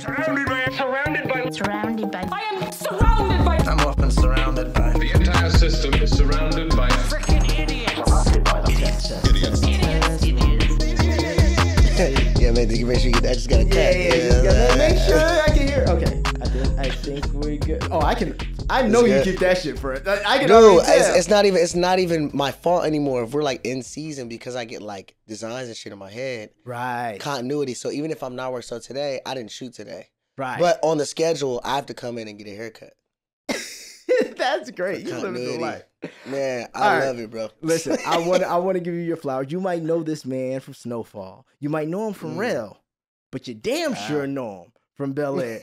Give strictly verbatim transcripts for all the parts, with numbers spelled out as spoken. Surrounded by, surrounded by, surrounded by, I am surrounded by, I'm often surrounded by, the entire system is surrounded by, frickin' idiots, surrounded by idiots, idiots, idiots, idiots, idiots. Yeah, man, make sure you, I just gotta cut. Yeah, yeah, yeah, yeah, yeah, make sure I can hear, okay, I think, I think we good. Oh, I can, I know you get that shit for it, I, I can no, already tell. It's, it's not even, it's not even my fault anymore if we're like in season because I get like designs and shit in my head. Right. Continuity. So even if I'm not working, so today, I didn't shoot today. Right. But on the schedule, I have to come in and get a haircut. That's great. You're living the life. Man, I right. love it, bro. Listen, I want to I want to give you your flowers. You might know this man from Snowfall. You might know him from mm. Rel, but you damn wow. sure know him from Bel-Air.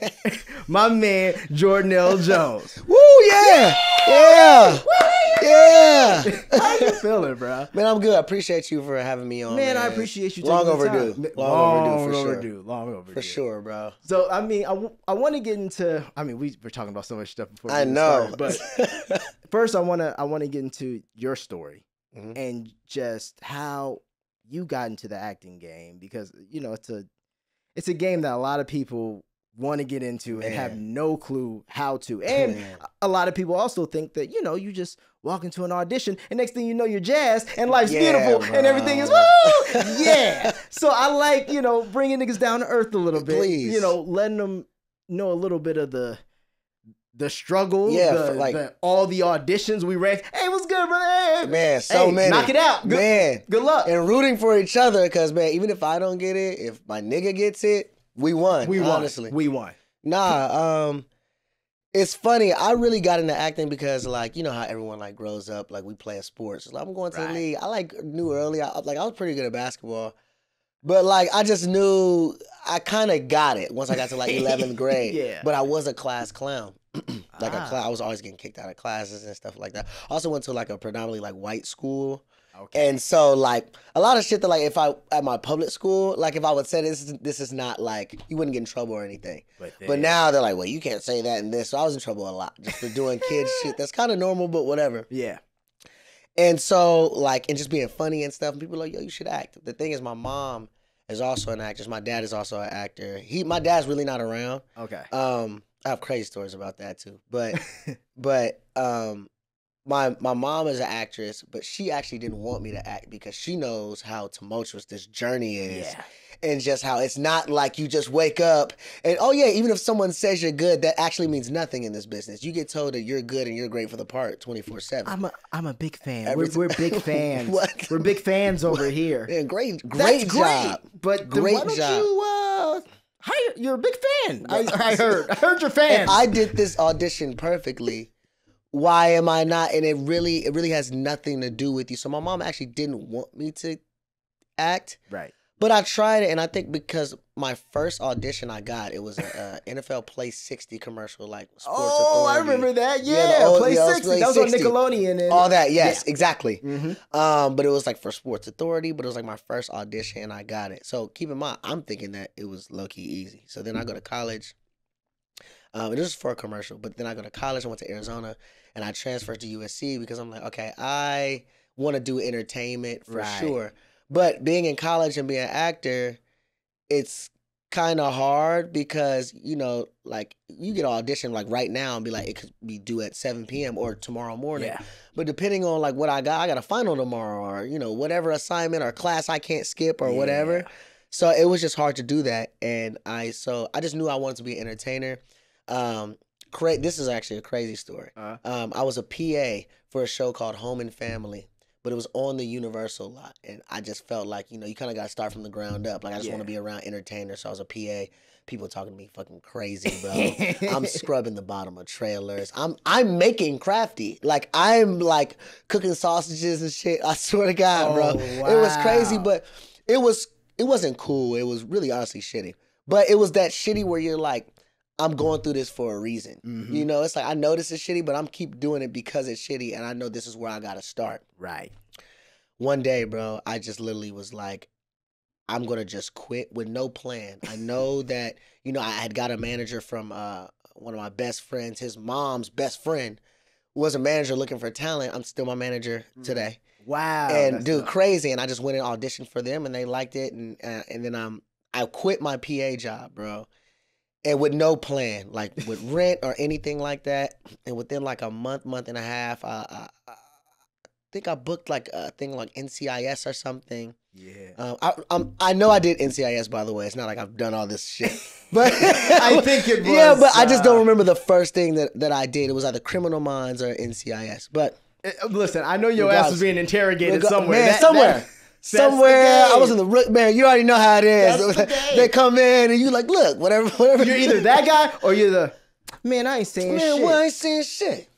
My man, Jordan L. Jones. Woo, yeah. Yeah. Yeah. yeah. How you feeling, bro? Man, I'm good. I appreciate you for having me on. Man, man. I appreciate you. Long overdue. Long, long overdue. Long overdue. Sure. Long overdue. For sure, bro. So, I mean, I, I want to get into, I mean, we were talking about so much stuff before. I know. Started, but first, I want to I want to get into your story mm-hmm. and just how you got into the acting game because, you know, it's a, It's a game that a lot of people want to get into and Man. have no clue how to. And Man. a lot of people also think that, you know, you just walk into an audition and next thing you know, you're jazzed and life's yeah, beautiful bro. and everything is, woo, yeah. So I like, you know, bringing niggas down to earth a little bit. Please. You know, letting them know a little bit of the the struggle, yeah, the, like the, all the auditions we ran. Hey, what's good, brother? Hey, man, so hey, many. Knock it out, good, man. Good luck. And rooting for each other, cause man, even if I don't get it, if my nigga gets it, we won. We won. Honestly, we won. Nah, um, it's funny. I really got into acting because, like, you know how everyone like grows up, like we play sports. So, like, I'm going to right. the league. I like knew early. I, like I was pretty good at basketball. But, like, I just knew I kind of got it once I got to, like, eleventh grade. yeah. But I was a class clown. like, ah. a cl I was always getting kicked out of classes and stuff like that. I also went to, like, a predominantly, like, white school. Okay. And so, like, a lot of shit that, like, if I, at my public school, like, if I would say this, this is not, like, you wouldn't get in trouble or anything. But, but now they're like, well, you can't say that and this. So I was in trouble a lot just for doing kid shit. That's kind of normal, but whatever. Yeah. And so, like, and just being funny and stuff, and people are like, yo, you should act. The thing is, my mom is also an actress. My dad is also an actor. He, my dad's really not around. Okay. Um, I have crazy stories about that, too. But, but um, my my mom is an actress, but she actually didn't want me to act because she knows how tumultuous this journey is. Yeah. And just how it's not like you just wake up and, oh, yeah, even if someone says you're good, that actually means nothing in this business. You get told that you're good and you're great for the part twenty-four seven. I'm a, I'm a big fan. We're, we're big fans. What? We're big fans over what? Here. Yeah, great great That's job. Great, but great why don't job. you, uh, hire, you're a big fan. I, I heard. I heard you're fans. I did this audition perfectly. Why am I not? And it really, it really has nothing to do with you. So my mom actually didn't want me to act. Right. But I tried it, and I think because my first audition I got, it was an N F L Play sixty commercial, like Sports oh, Authority. Oh, I remember that. Yeah, yeah old, Play sixty. Play that was sixty. On Nickelodeon. And all that, yes, yeah. exactly. Mm-hmm. um, but it was like for Sports Authority, but it was like my first audition, and I got it. So keep in mind, I'm thinking that it was low-key easy. So then I go to college. Um, it was for a commercial, but then I go to college. I went to Arizona, and I transferred to U S C because I'm like, okay, I want to do entertainment for right. sure. But being in college and being an actor, it's kind of hard because, you know, like you get an audition like right now and be like, it could be due at seven P M or tomorrow morning. Yeah. But depending on like what I got, I got a final tomorrow or, you know, whatever assignment or class I can't skip or yeah. whatever. So it was just hard to do that. And I, so I just knew I wanted to be an entertainer. Um, cra- this is actually a crazy story. Uh-huh. um, I was a P A for a show called Home and Family. But it was on the Universal lot, and I just felt like, you know, you kind of got to start from the ground up. Like, I just yeah. want to be around entertainers, so I was a P A. People talking to me fucking crazy, bro. I'm scrubbing the bottom of trailers. I'm I'm making crafty. Like, I'm, like, cooking sausages and shit. I swear to God, oh, bro. Wow. It was crazy, but it, was, it wasn't cool. It was really honestly shitty. But it was that shitty where you're like, I'm going through this for a reason. Mm-hmm. You know, it's like, I know this is shitty, but I'm keep doing it because it's shitty, and I know this is where I got to start. Right. One day, bro, I just literally was like, I'm going to just quit with no plan. I know that, you know, I had got a manager from uh, one of my best friends. His mom's best friend was a manager looking for talent. I'm still my manager today. Wow. And dude, tough. crazy. And I just went and auditioned for them, and they liked it. And, uh, and then um, I quit my P A job, bro. And with no plan, like with rent or anything like that. And within like a month, month and a half, uh, I, I think I booked like a thing like N C I S or something. Yeah. Um, I I'm, I know I did N C I S, by the way. It's not like I've done all this shit. But I think it was. Yeah, but uh, I just don't remember the first thing that, that I did. It was either Criminal Minds or N C I S. But listen, I know your regardless. ass was being interrogated Rega somewhere. Man, that, somewhere. That, Somewhere I was in the rook, man. You already know how it is. The they come in and you like, look, whatever, whatever. You're either that guy or you're the man. I ain't saying shit. Man, well, I ain't saying shit.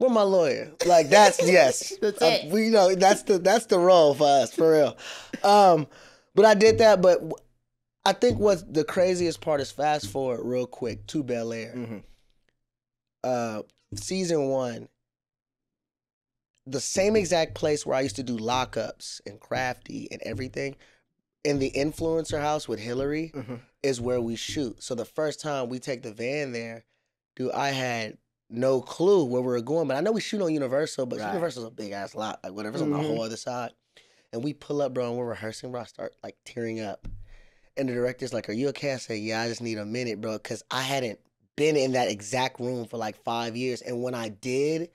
We're my lawyer. Like that's yes. That's uh, it. We you know that's the that's the role for us for real. Um, but I did that. But I think what's the craziest part is fast forward real quick to Bel-Air. Mm-hmm. Uh, season one. The same exact place where I used to do lockups and crafty and everything in the influencer house with Hillary mm-hmm. is where we shoot. So the first time we take the van there, dude, I had no clue where we were going. But I know we shoot on Universal, but right. Universal's a big ass lot, like whatever's mm-hmm. on the whole other side. And we pull up, bro, and we're rehearsing, bro. I start like tearing up. And the director's like, are you okay? I said, yeah, I just need a minute, bro. Cause I hadn't been in that exact room for like five years. And when I did,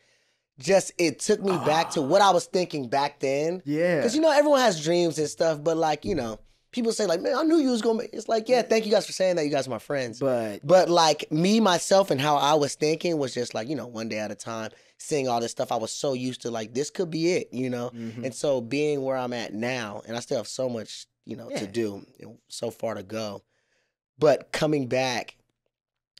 Just, it took me oh. back to what I was thinking back then. Yeah. Because, you know, everyone has dreams and stuff, but, like, you know, people say, like, man, I knew you was going to make It's like, yeah, thank you guys for saying that. You guys are my friends. But, but like, me, myself, and how I was thinking was just, like, you know, one day at a time, seeing all this stuff. I was so used to, like, this could be it, you know? Mm-hmm. And so being where I'm at now, and I still have so much, you know, yeah. to do, and so far to go. But coming back,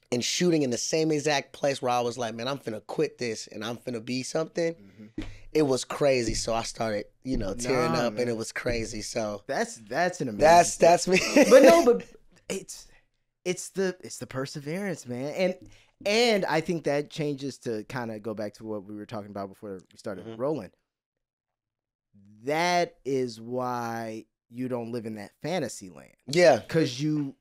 and shooting in the same exact place where I was like, man, I'm finna quit this and I'm finna be something. Mm-hmm. It was crazy. So I started, you know, tearing nah, up man. and it was crazy. So that's that's an amazing. That's thing. that's me. But no, but it's it's the it's the perseverance, man. And and I think that changes to kind of go back to what we were talking about before we started mm-hmm. rolling. That is why you don't live in that fantasy land. Yeah. Cause you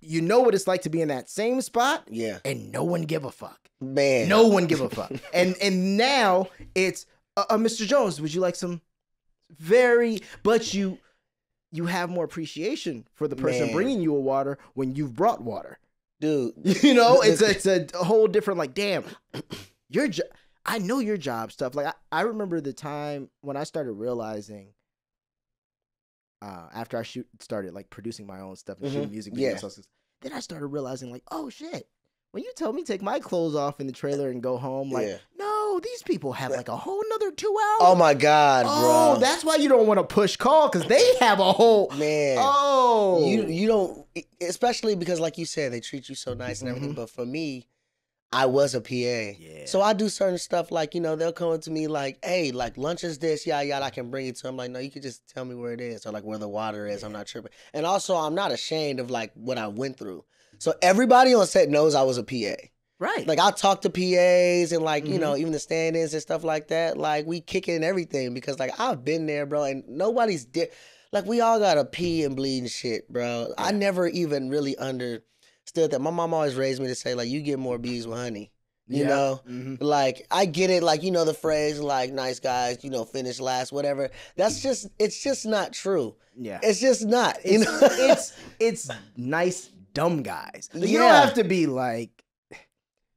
You know what it's like to be in that same spot, yeah, and no one give a fuck, man. No one give a fuck, and and now it's uh, uh, Mister Jones. Would you like some? Very, but you you have more appreciation for the person man. bringing you a water when you've brought water, dude. You know, it's a, it's a whole different like. Damn, your job. I know your job stuff. Like I, I remember the time when I started realizing. Uh, after I shoot started like producing my own stuff and mm-hmm. shooting music videos, yeah. then I started realizing like, oh shit, when you tell me take my clothes off in the trailer and go home, like, yeah. no, these people have like a whole nother two hours. Oh my god, oh, bro! That's why you don't want to push call because they have a whole man. Oh, you you don't, especially because like you said, they treat you so nice and everything. Mm-hmm. But for me, I was a P A, yeah. so I do certain stuff like you know they'll come up to me like, hey, like lunch is this, yeah, yeah, I can bring it to them. I'm like, no, you can just tell me where it is or like where the water is. Yeah. I'm not tripping, and also I'm not ashamed of like what I went through. So everybody on set knows I was a P A, right? Like I talk to P As and like mm-hmm. you know even the stand-ins and stuff like that. Like we kicking everything because like I've been there, bro, and nobody's di like we all gotta pee and bleed and shit, bro. Yeah. I never even really under. Still that my mom always raised me to say like you get more bees with honey, you yeah. know mm-hmm. like I get it, like you know the phrase like nice guys you know finish last whatever, that's just it's just not true. Yeah, it's just not, you it's, know it's it's nice dumb guys, like, yeah. you don't have to be like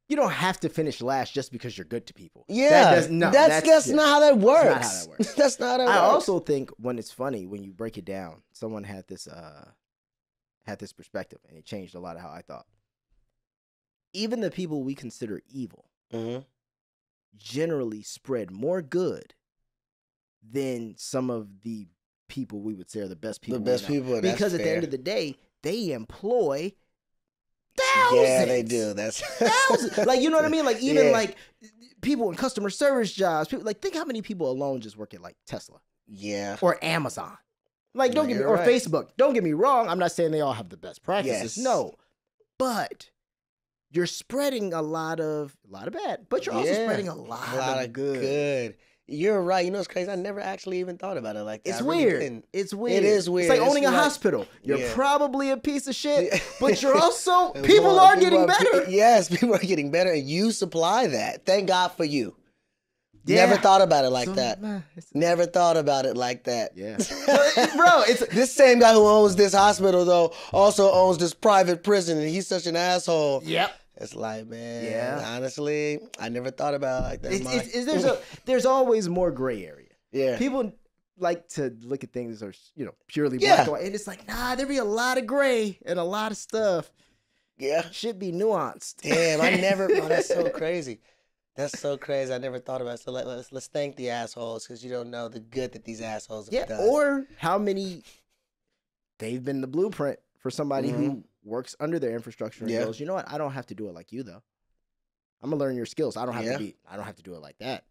you don't have to finish last just because you're good to people. Yeah, that does, no, that's that's, that's yeah. not how that works. That's not how that works. That's not how that I works. Also think when it's funny when you break it down, someone had this uh. had this perspective, and it changed a lot of how I thought. Even the people we consider evil mm-hmm. generally spread more good than some of the people we would say are the best people. The best people, because at fair. the end of the day, they employ thousands. Yeah, they do. That's thousands. Like you know what I mean. Like even yeah. like people in customer service jobs. People, like think how many people alone just work at like Tesla. Yeah. Or Amazon. Like, don't yeah, get me, or right. Facebook. Don't get me wrong. I'm not saying they all have the best practices. Yes. No, but you're spreading a lot of, a lot of bad, but you're yeah. also spreading a lot, a lot of, of good. good. You're right. You know, it's crazy. I never actually even thought about it like that. It's really weird. Didn't. It's weird. It is weird. It's like it's owning like, a hospital. You're yeah. probably a piece of shit, yeah. but you're also, people more, are people getting are, better. Yes, people are getting better and you supply that. Thank God for you. Yeah. Never thought about it like so, that. Nah, Never thought about it like that. Yeah. Bro, it's this same guy who owns this hospital, though, also owns this private prison, and he's such an asshole. Yep. It's like, man, yeah. honestly, I never thought about it like that. It's, it's, it's, there's, a, there's always more gray area. Yeah. People like to look at things that are, you know, purely yeah. black and white. And it's like, nah, there be a lot of gray and a lot of stuff. Yeah. Should be nuanced. Damn, I never, oh, that's so crazy. That's so crazy. I never thought about it. So let, let's, let's thank the assholes, because you don't know the good that these assholes have yeah, done. Or how many, they've been the blueprint for somebody mm-hmm. who works under their infrastructure and yeah. goes, you know what, I don't have to do it like you, though. I'm going to learn your skills. I don't have yeah. to be, I don't have to do it like that.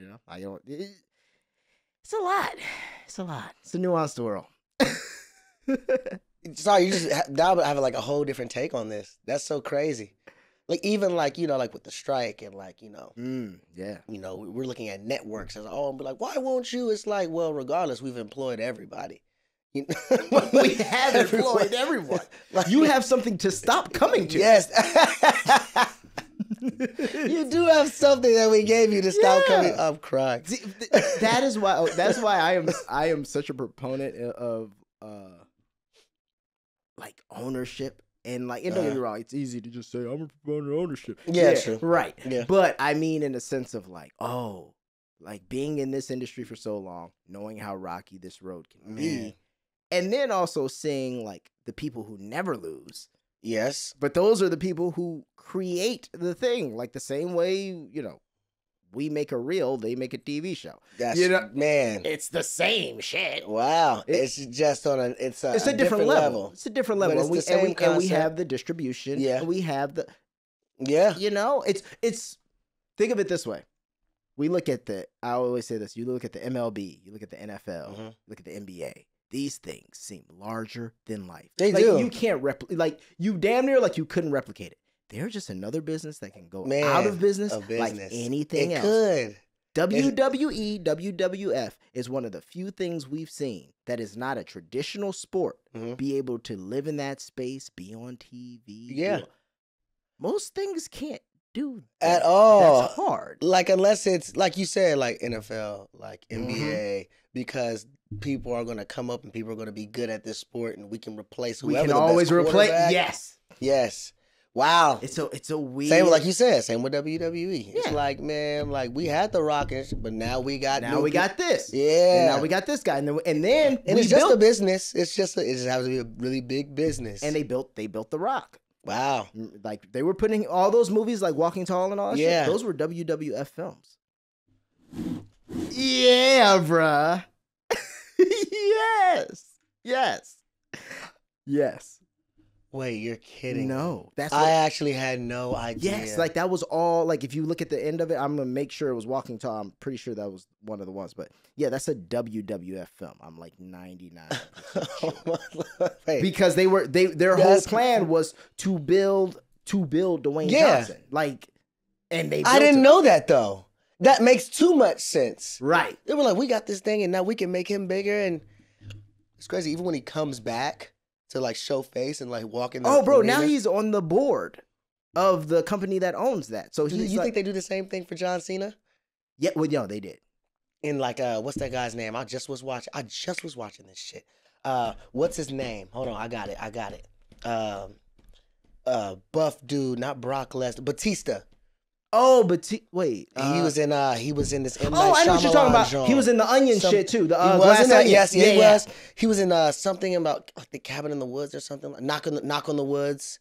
You know, I don't, it, it's a lot. It's a lot. It's a nuanced world. Sorry, you just, now I have like a whole different take on this. That's so crazy. Like, even, like, you know, like, with the strike and, like, you know. Mm, yeah. You know, we're looking at networks as, oh, I'm like, why won't you? It's like, well, regardless, we've employed everybody. You know? We have employed everyone. Like, you have something to stop coming to. Yes. You do have something that we gave you to stop yeah. coming. I'm crying. That is why, that's why I am, I am such a proponent of, uh, like, ownership. And like, and don't get me wrong, it's easy to just say I'm a proponent of ownership. Yeah, yeah true. Right. Yeah. But I mean, in a sense of like, oh, like being in this industry for so long, knowing how rocky this road can Man. be, and then also seeing like the people who never lose. Yes. But those are the people who create the thing, like the same way you know. We make a reel, they make a T V show. That's, you know, man, it's the same shit. Wow, it's, it's just on a it's a, it's a, a different, different level. level. It's a different level, and we, and, we, and we have the distribution. Yeah, we have the yeah. You know, it's it's. Think of it this way: we look at the. I always say this: you look at the M L B, you look at the N F L, mm-hmm. look at the N B A. These things seem larger than life. They like, do. You can't replicate. Like you damn near like you couldn't replicate it. They're just another business that can go Man, out of business, business like anything it else. Could. W W E, W W F is one of the few things we've seen that is not a traditional sport. Mm-hmm. Be able to live in that space, be on T V. Yeah. Most things can't do that. At all. That's hard. Like unless it's, like you said, like N F L, like N B A, mm-hmm. because people are going to come up and people are going to be good at this sport and we can replace whoever we can the always best replace. Yes. Yes. Wow, it's a it's a weird. Same like you said, same with W W E. Yeah. It's like man, like we had the Rock, and shit, but now we got now we people. got this. Yeah, and now we got this guy, and then and then and it's built. just a business. It's just a, it just has to be a really big business. And they built they built the Rock. Wow, like they were putting all those movies like Walking Tall and all that yeah. shit. Those were W W F films. Yeah, bruh. yes, yes, yes. Wait, you're kidding. No. That's what, I actually had no idea. Yes, like that was all, like if you look at the end of it, I'm going to make sure it was Walking Tall. I'm pretty sure that was one of the ones, but yeah, that's a W W F film. I'm like ninety-nine percent sure. Wait, because they were, they their whole plan was to build, to build Dwayne yeah. Johnson. Like, and they built I didn't him. know that though. That makes too much sense. Right. They were like, we got this thing and now we can make him bigger. And it's crazy. Even when he comes back, to like show face and like walk in. The oh, bro! Arena. Now he's on the board of the company that owns that. So he's you like, think they do the same thing for John Cena? Yeah, well, yo, they did. And like, uh, what's that guy's name? I just was watching. I just was watching this shit. Uh, what's his name? Hold on, I got it. I got it. Um, uh, buff dude, not Brock Lesnar, Batista. Oh, but wait, uh, he was in. Uh, he was in this. M. Oh, Night I know what you're talking about. Genre. He was in the Onion Some, shit too. The uh, Glass Onion. That, yes, yeah, yeah, he was. He was in uh, something about like, the Cabin in the Woods or something. Like, Knock on the Knock on the Woods.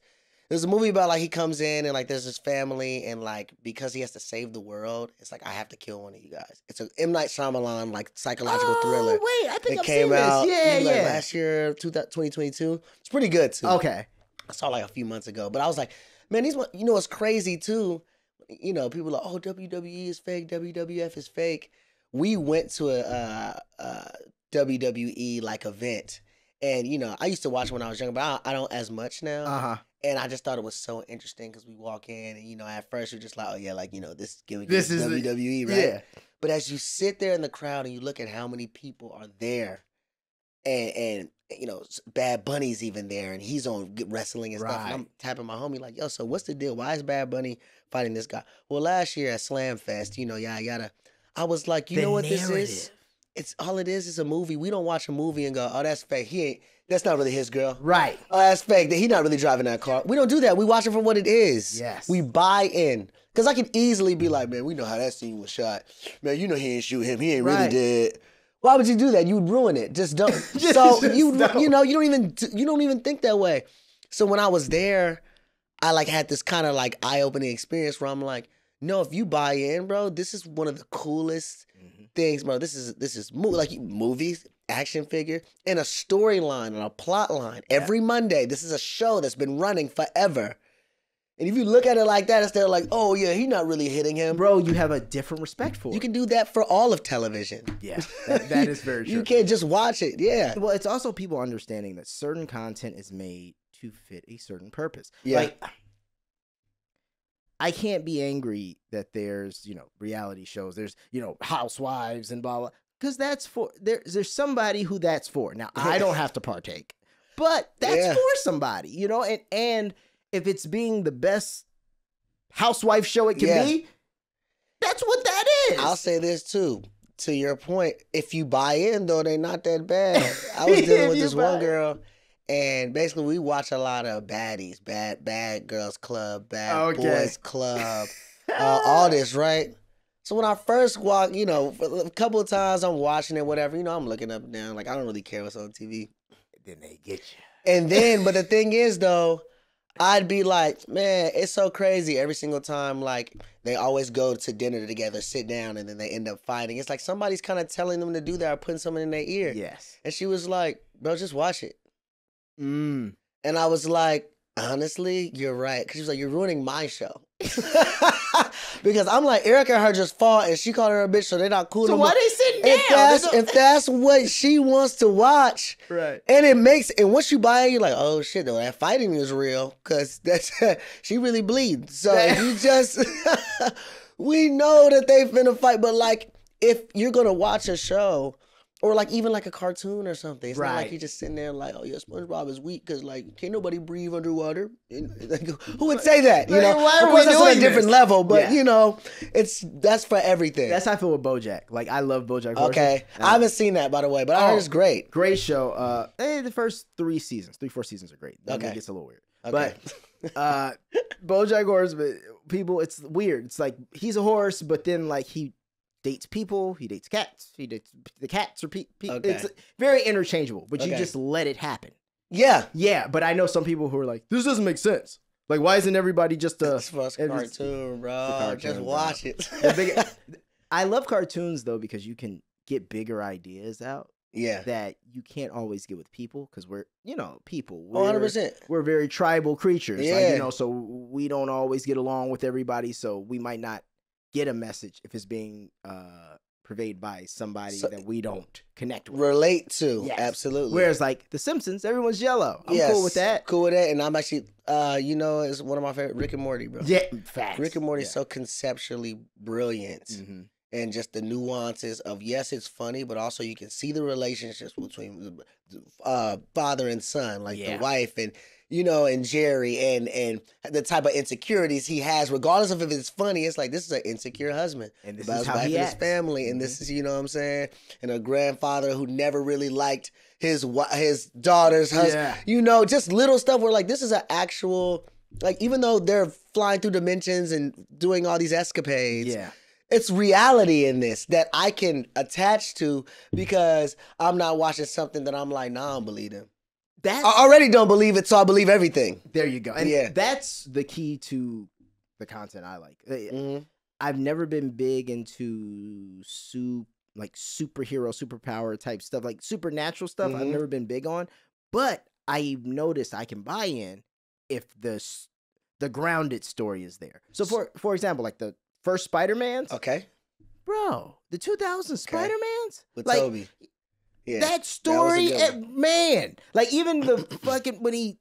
There's a movie about like he comes in and like there's his family and like because he has to save the world, it's like I have to kill one of you guys. It's an M. Night Shyamalan like psychological oh, thriller. Wait, I think I've seen out, this. Yeah, yeah. Like, last year, twenty twenty-two. It's pretty good too. Okay, I saw like a few months ago, but I was like, man, these one. You know, it's crazy too. You know, people are like, oh, W W E is fake, W W F is fake. We went to a, uh, a W W E like event, and you know, I used to watch when I was younger, but I don't, I don't as much now. Uh-huh. And I just thought it was so interesting because we walk in, and you know, at first you're just like, oh yeah, like you know, this gimmick this is W W E, the... right? Yeah. But as you sit there in the crowd and you look at how many people are there, and and you know, Bad Bunny's even there, and he's on wrestling and right. stuff. And I'm tapping my homie like, yo, so what's the deal? Why is Bad Bunny fighting this guy? Well, last year at Slam Fest, you know, yeah, I gotta, I was like, you the know what narrative. This is? It's all it is. It's a movie. We don't watch a movie and go, oh, that's fake. He ain't. That's not really his girl. Right. Oh, that's fake. He's not really driving that car. We don't do that. We watch it for what it is. Yes. We buy in. Because I could easily be like, man, we know how that scene was shot. Man, you know he didn't shoot him. He ain't right. really dead. Why would you do that? You'd ruin it. Just don't. Just, so just you don't. You know you don't even you don't even think that way. So when I was there, I like had this kind of like eye-opening experience where I'm like, no, if you buy in, bro, this is one of the coolest mm-hmm. things, bro. This is this is mo like movies, action figure, and a storyline and a plot line. Yeah. Every Monday, this is a show that's been running forever. And if you look at it like that, instead of like, oh, yeah, he's not really hitting him. Bro, you have a different respect for it. You can do that for all of television. Yeah, that, that is very true. You can't just watch it, yeah. Well, it's also people understanding that certain content is made to fit a certain purpose. Yeah. Like, I can't be angry that there's, you know, reality shows. There's, you know, housewives and blah, blah. Because that's for, there, there's somebody who that's for. Now, I don't have to partake. But that's yeah. for somebody, you know, and and... if it's being the best housewife show it can yeah. be, that's what that is. I'll say this too, to your point, if you buy in though, they're not that bad. I was dealing with this one girl and basically we watch a lot of baddies, bad bad girls club, bad okay. boys club, uh, all this, right? So when I first walk, you know, a couple of times I'm watching it, whatever, you know, I'm looking up and down, like I don't really care what's on T V. Then they get you. And then, but the thing is though, I'd be like, man, it's so crazy every single time. Like, they always go to dinner together, sit down, and then they end up fighting. It's like somebody's kind of telling them to do that or putting something in their ear. Yes. And she was like, bro, just watch it. Mm. And I was like, honestly, you're right. Because she was like, you're ruining my show. Because I'm like, Eric and her just fought, and she called her a bitch, so they're not cool. So no why more. They sitting down? If that's, if that's what she wants to watch, right? And it makes, and once you buy it, you're like, oh shit, though that fighting is real, cause that's she really bleeds. So you just, we know that they finna fight, but like, if you're gonna watch a show. Or like even like a cartoon or something. It's right. not like you're just sitting there like, oh yeah, SpongeBob is weak because like can't nobody breathe underwater. And, like, who would say that? You know, why are of course we that's doing on a different this? Level, but yeah. you know, it's that's for everything. That's how I feel with BoJack. Like I love BoJack. Okay, Horseman. I haven't seen that by the way, but oh, I heard it's great. Great show. Uh, hey, the first three seasons, three four seasons are great. Then okay, it gets a little weird. Okay. But uh, BoJack Horseman, people, it's weird. It's like he's a horse, but then like he. Dates people, he dates cats, he dates the cats or people. Pe okay. It's very interchangeable, but okay. you just let it happen. Yeah. Yeah, but I know some people who are like, this doesn't make sense. Like, why isn't everybody just a... It's for us cartoon, bro. Cartoon, just watch bro. It. Big, I love cartoons, though, because you can get bigger ideas out yeah. that you can't always get with people because we're, you know, people. We're, one hundred percent. We're very tribal creatures. Yeah. Like, you know, so we don't always get along with everybody, so we might not get a message if it's being uh, perveyed by somebody so, that we don't connect with. Relate to, yes. absolutely. Whereas like The Simpsons, everyone's yellow. I'm yes. cool with that. Cool with that, and I'm actually, uh, you know, it's one of my favorite, Rick and Morty, bro. Yeah, facts. Rick and Morty is yeah. so conceptually brilliant. Mm-hmm. And just the nuances of, yes, it's funny, but also you can see the relationships between uh, father and son, like yeah. the wife and... you know, and Jerry and and the type of insecurities he has, regardless of if it's funny, it's like, this is an insecure husband. And this about is his how wife he and his family. Mm-hmm. And this is, you know what I'm saying? And a grandfather who never really liked his his daughter's husband. Yeah. You know, just little stuff where like, this is an actual, like even though they're flying through dimensions and doing all these escapades. Yeah. It's reality in this that I can attach to because I'm not watching something that I'm like, nah, I don't believe him. That's, I already don't believe it, so I believe everything. There you go. And yeah. that's the key to the content I like. Mm-hmm. I've never been big into su like superhero, superpower type stuff, like supernatural stuff. Mm-hmm. I've never been big on, but I've noticed I can buy in if the the grounded story is there. So for for example, like the first Spider-Man's. Okay. Bro, the two thousands okay. Spider-Man's? With like, Toby. Yeah, that story, that man, like even the fucking, when he,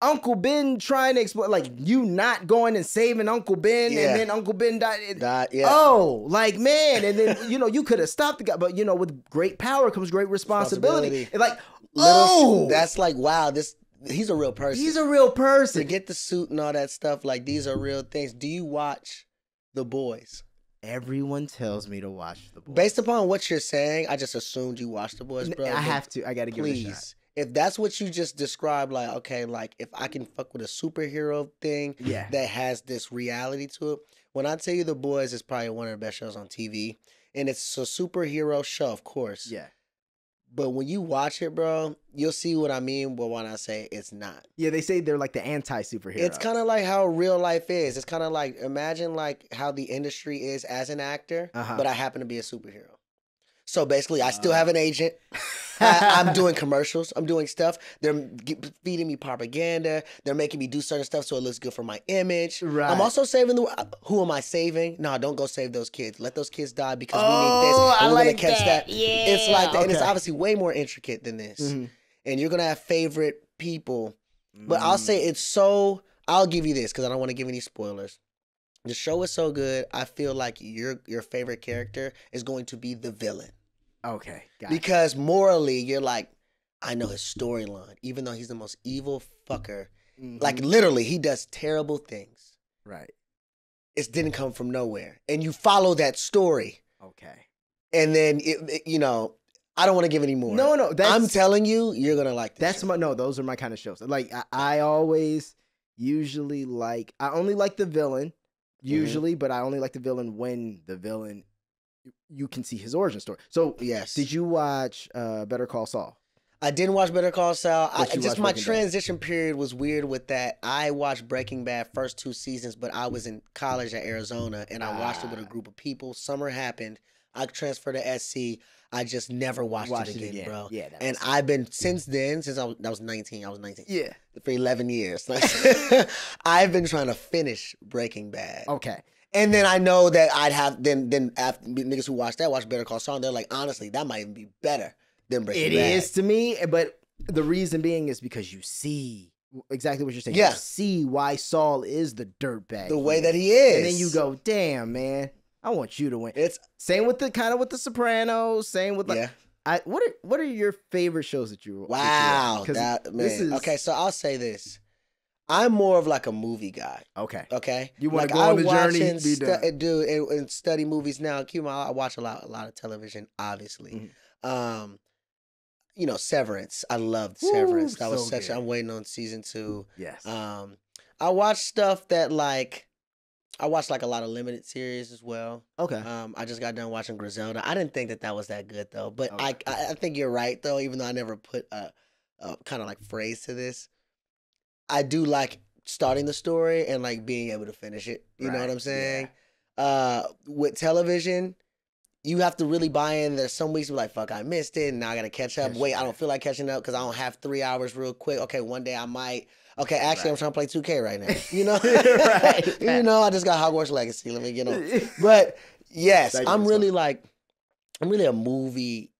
Uncle Ben trying to explain, like you not going and saving Uncle Ben yeah. and then Uncle Ben died. And, died yeah. oh, like, man. And then, you know, you could have stopped the guy, but you know, with great power comes great responsibility. responsibility. And like, Little, oh, that's like, wow, this, he's a real person. He's a real person. Forget the suit and all that stuff. Like these are real things. Do you watch The Boys? Everyone tells me to watch The Boys. Based upon what you're saying, I just assumed you watched The Boys, bro. I have to. I got to give it a shot. If that's what you just described, like, okay, like, if I can fuck with a superhero thing yeah. that has this reality to it, when I tell you The Boys is probably one of the best shows on T V, and it's a superhero show, of course. Yeah. But when you watch it, bro, you'll see what I mean but when I say it's not. Yeah, they say they're like the anti-superhero. It's kind of like how real life is. It's kind of like, imagine like how the industry is as an actor, uh-huh. but I happen to be a superhero. So basically, I still have an agent. I, I'm doing commercials. I'm doing stuff. They're feeding me propaganda. They're making me do certain stuff so it looks good for my image. Right. I'm also saving the... Who am I saving? No, don't go save those kids. Let those kids die because oh, we need this. And we're like going to catch that. that. Yeah. It's like that. Okay. And it's obviously way more intricate than this. Mm-hmm. And you're going to have favorite people. Mm. But I'll say it's so... I'll give you this because I don't want to give any spoilers. The show is so good. I feel like your your favorite character is going to be the villain. Okay, got it. Because morally, you're like, I know his storyline, even though he's the most evil fucker. Mm-hmm. Like, literally, he does terrible things. Right. It didn't come from nowhere. And you follow that story. Okay. And then, it, it, you know, I don't want to give any more. No, no. That's, I'm telling you, you're going to like this. That's my, no, those are my kind of shows. Like, I, I always usually like, I only like the villain, usually, mm-hmm. but I only like the villain when the villain you can see his origin story. So, yes. Did you watch uh, Better Call Saul? I didn't watch Better Call Saul. I, just my Breaking transition Bad? Period was weird with that. I watched Breaking Bad first two seasons, but I was in college at Arizona, and I ah. watched it with a group of people. Summer happened. I transferred to S C. I just never watched, watched it, again, it again, bro. Yeah, that and I've been, since then, since I was, I was nineteen, I was nineteen. Yeah. For eleven years. I've been trying to finish Breaking Bad. Okay. And then I know that I'd have, then then after, niggas who watch that watch Better Call Saul, and they're like, honestly, that might even be better than Breaking it Bad. It is to me, but the reason being is because you see exactly what you're saying. Yeah. You see why Saul is the dirtbag. The way man. That he is. And then you go, damn, man, I want you to win. It's same with the kind of with the Sopranos. Same with like, yeah. I what are what are your favorite shows that you? Wow, that, you, man. This is, okay, so I'll say this. I'm more of like a movie guy. Okay, okay. You want to like go on I the watch journey, and be done. Dude, and, and study movies now. Keep I watch a lot, a lot of television. Obviously, mm-hmm. um, you know, Severance. I loved Severance. Ooh, that was so such. Good. I'm waiting on season two. Yes. Um, I watch stuff that like. I watched like a lot of limited series as well. Okay. Um, I just got done watching Griselda. I didn't think that that was that good though, but okay. I, I I think you're right though. Even though I never put a, a kind of like phrase to this, I do like starting the story and like being able to finish it. You right. know what I'm saying? Yeah. Uh, with television, you have to really buy in. There's some weeks you're like, fuck, I missed it, and now I gotta catch up. Catch Wait, up. I don't feel like catching up because I don't have three hours real quick. Okay, one day I might. Okay, actually, right. I'm trying to play two K right now. You know? right. You know, I just got Hogwarts Legacy. Let me get on. But, yes, Thank I'm really, fun. Like, I'm really a movie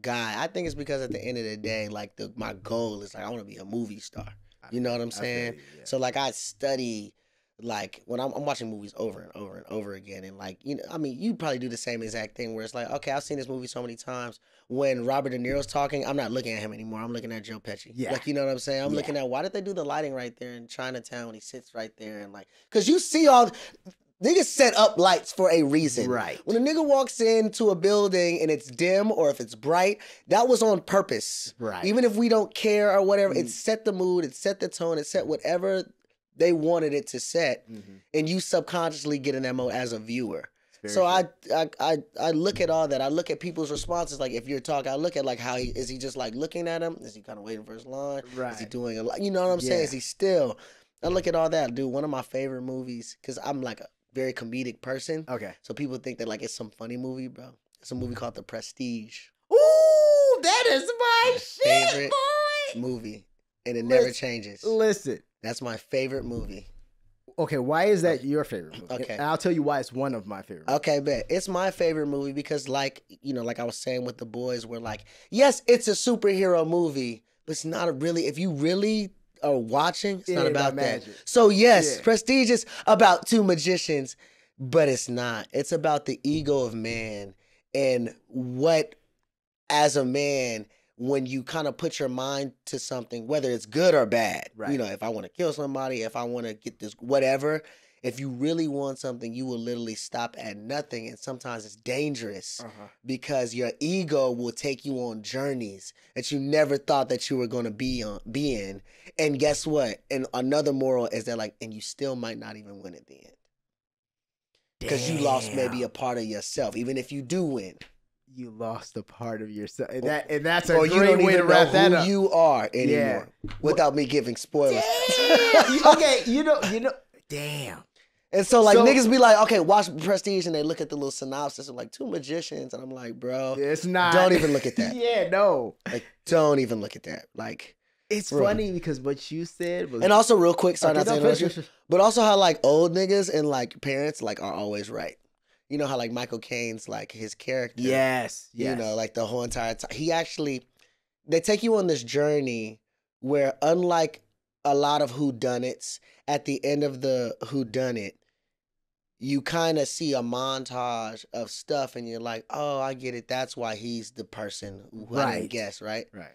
guy. I think it's because at the end of the day, like, the, my goal is, like, I want to be a movie star. You know what I'm saying? Think, yeah. So, like, I study, like, when I'm, I'm watching movies over and over and over again. And, like, you know, I mean, you probably do the same exact thing where it's like, okay, I've seen this movie so many times. When Robert De Niro's talking, I'm not looking at him anymore. I'm looking at Joe Pesci. Yeah. Like, you know what I'm saying? I'm yeah. looking at, why did they do the lighting right there in Chinatown when he sits right there? And like, because you see all, niggas set up lights for a reason. Right. When a nigga walks into a building and it's dim or if it's bright, that was on purpose. Right. Even if we don't care or whatever, mm-hmm. it set the mood, it set the tone, it set whatever they wanted it to set. Mm-hmm. And you subconsciously get an M O as a viewer. So I, I I I look at all that. I look at people's responses. Like if you're talking, I look at like how he, is he just like looking at him? Is he kind of waiting for his line? Right. Is he doing a lot? You know what I'm yeah. saying? Is he still? I look at all that, dude. One of my favorite movies because I'm like a very comedic person. Okay. So people think that like it's some funny movie, bro. It's a movie called The Prestige. Ooh, that is my, my shit, favorite boy. Movie, and it listen, never changes. Listen, that's my favorite movie. Okay, why is that your favorite movie? Okay. And I'll tell you why it's one of my favorite movies. Okay, bet. It's my favorite movie because like, you know, like I was saying with The Boys, we're like, yes, it's a superhero movie, but it's not a really, if you really are watching, it's yeah, not about that. Magic. So yes, yeah. Prestige is about two magicians, but it's not. It's about the ego of man and what, as a man, when you kind of put your mind to something, whether it's good or bad, right. you know, if I want to kill somebody, if I want to get this, whatever, if you really want something, you will literally stop at nothing. And sometimes it's dangerous uh-huh. because your ego will take you on journeys that you never thought that you were going to be on, be in. And guess what? And another moral is that, like, and you still might not even win at the end. Because you lost maybe a part of yourself, even if you do win. You lost a part of yourself. And, that, and that's a or great way to wrap that up. You don't even know who you are anymore yeah. without me giving spoilers. okay, you know, you know, damn. And so, like, so, niggas be like, okay, watch Prestige, and they look at the little synopsis of, like, two magicians. And I'm like, bro, it's not. Don't even look at that. yeah, no. Like, don't even look at that. Like, it's real. Funny because what you said was... And also, real quick, sorry okay, not to but also how, like, old niggas and, like, parents, like, are always right. You know how, like, Michael Caine's, like, his character. Yes, yes. You know, like, the whole entire time. He actually, they take you on this journey where, unlike a lot of whodunits, at the end of the whodunit, you kind of see a montage of stuff and you're like, oh, I get it. That's why he's the person who right. I didn't guess, right? Right.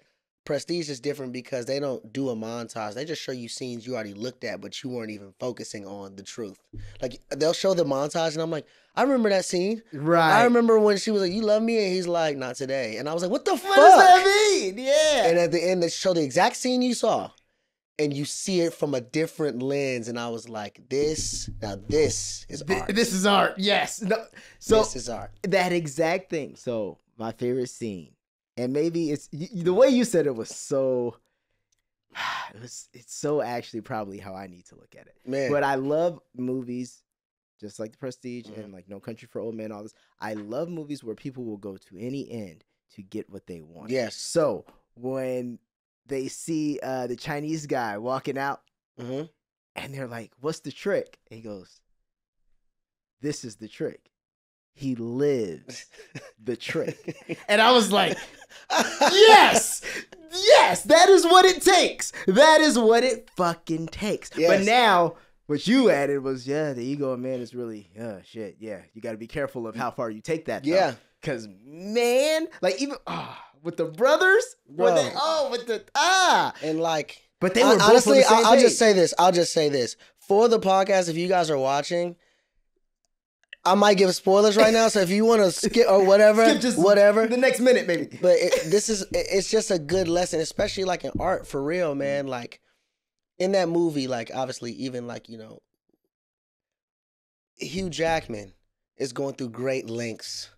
Prestige is different because they don't do a montage. They just show you scenes you already looked at, but you weren't even focusing on the truth. Like, they'll show the montage, and I'm like, I remember that scene. Right. I remember when she was like, you love me? And he's like, not today. And I was like, what the fuck? What does that mean? Yeah. And at the end, they show the exact scene you saw, and you see it from a different lens. And I was like, this, now this is art. Th this is art, yes. No. So this is art. That exact thing. So my favorite scene. And maybe it's the way you said it was so. It was. It's so actually probably how I need to look at it. Man. But I love movies, just like The Prestige mm-hmm. and like No Country for Old Men. All this. I love movies where people will go to any end to get what they want. Yes. So when they see uh, the Chinese guy walking out, mm-hmm. and they're like, "What's the trick?" And he goes, "This is the trick. He lives the trick." And I was like, yes, yes, that is what it takes. That is what it fucking takes. Yes. But now what you added was, yeah, the ego of man is really, oh, shit, yeah. You got to be careful of how far you take that. Yeah. Because, man, like even oh, with the brothers, were they, oh, with the, ah. And like, but they were I, both honestly, on the same I'll page. just say this. I'll just say this. For the podcast, if you guys are watching, I might give spoilers right now, so if you want to skip or whatever, skip just whatever. The next minute, maybe. But it, this is, it's just a good lesson, especially like in art, for real, man. Like, in that movie, like, obviously, even like, you know, Hugh Jackman is going through great lengths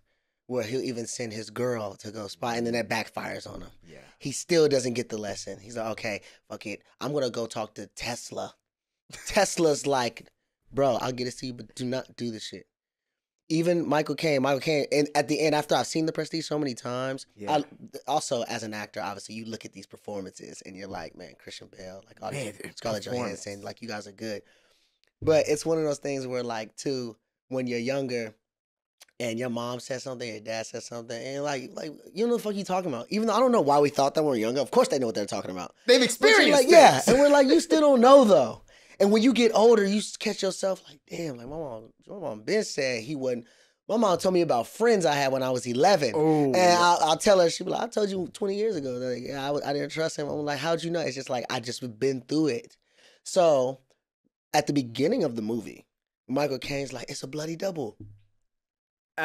where he'll even send his girl to go spy, and then that backfires on him. Yeah. He still doesn't get the lesson. He's like, okay, fuck it. I'm going to go talk to Tesla. Tesla's like, bro, I'll get it to you, but do not do this shit. Even Michael Caine, Michael Caine, and at the end, after I've seen The Prestige so many times, yeah. I, also as an actor, obviously, you look at these performances and you're like, man, Christian Bale, like all man, these, Scarlett Johansson, like you guys are good. But it's one of those things where, like, too, when you're younger and your mom says something, your dad says something, and like, like you know what the fuck you talking about. Even though I don't know why we thought that when we were younger. Of course they know what they're talking about. They've experienced like, yeah, and we're like, you still don't know, though. And when you get older, you catch yourself like, damn, like my mom, my mom Ben said he wasn't. My mom told me about friends I had when I was eleven. Ooh. And I'll, I'll tell her, she'll be like, I told you twenty years ago. Like, yeah, I, I didn't trust him. I'm like, how'd you know? It's just like, I just been through it. So at the beginning of the movie, Michael Caine's like, it's a bloody double. Uh...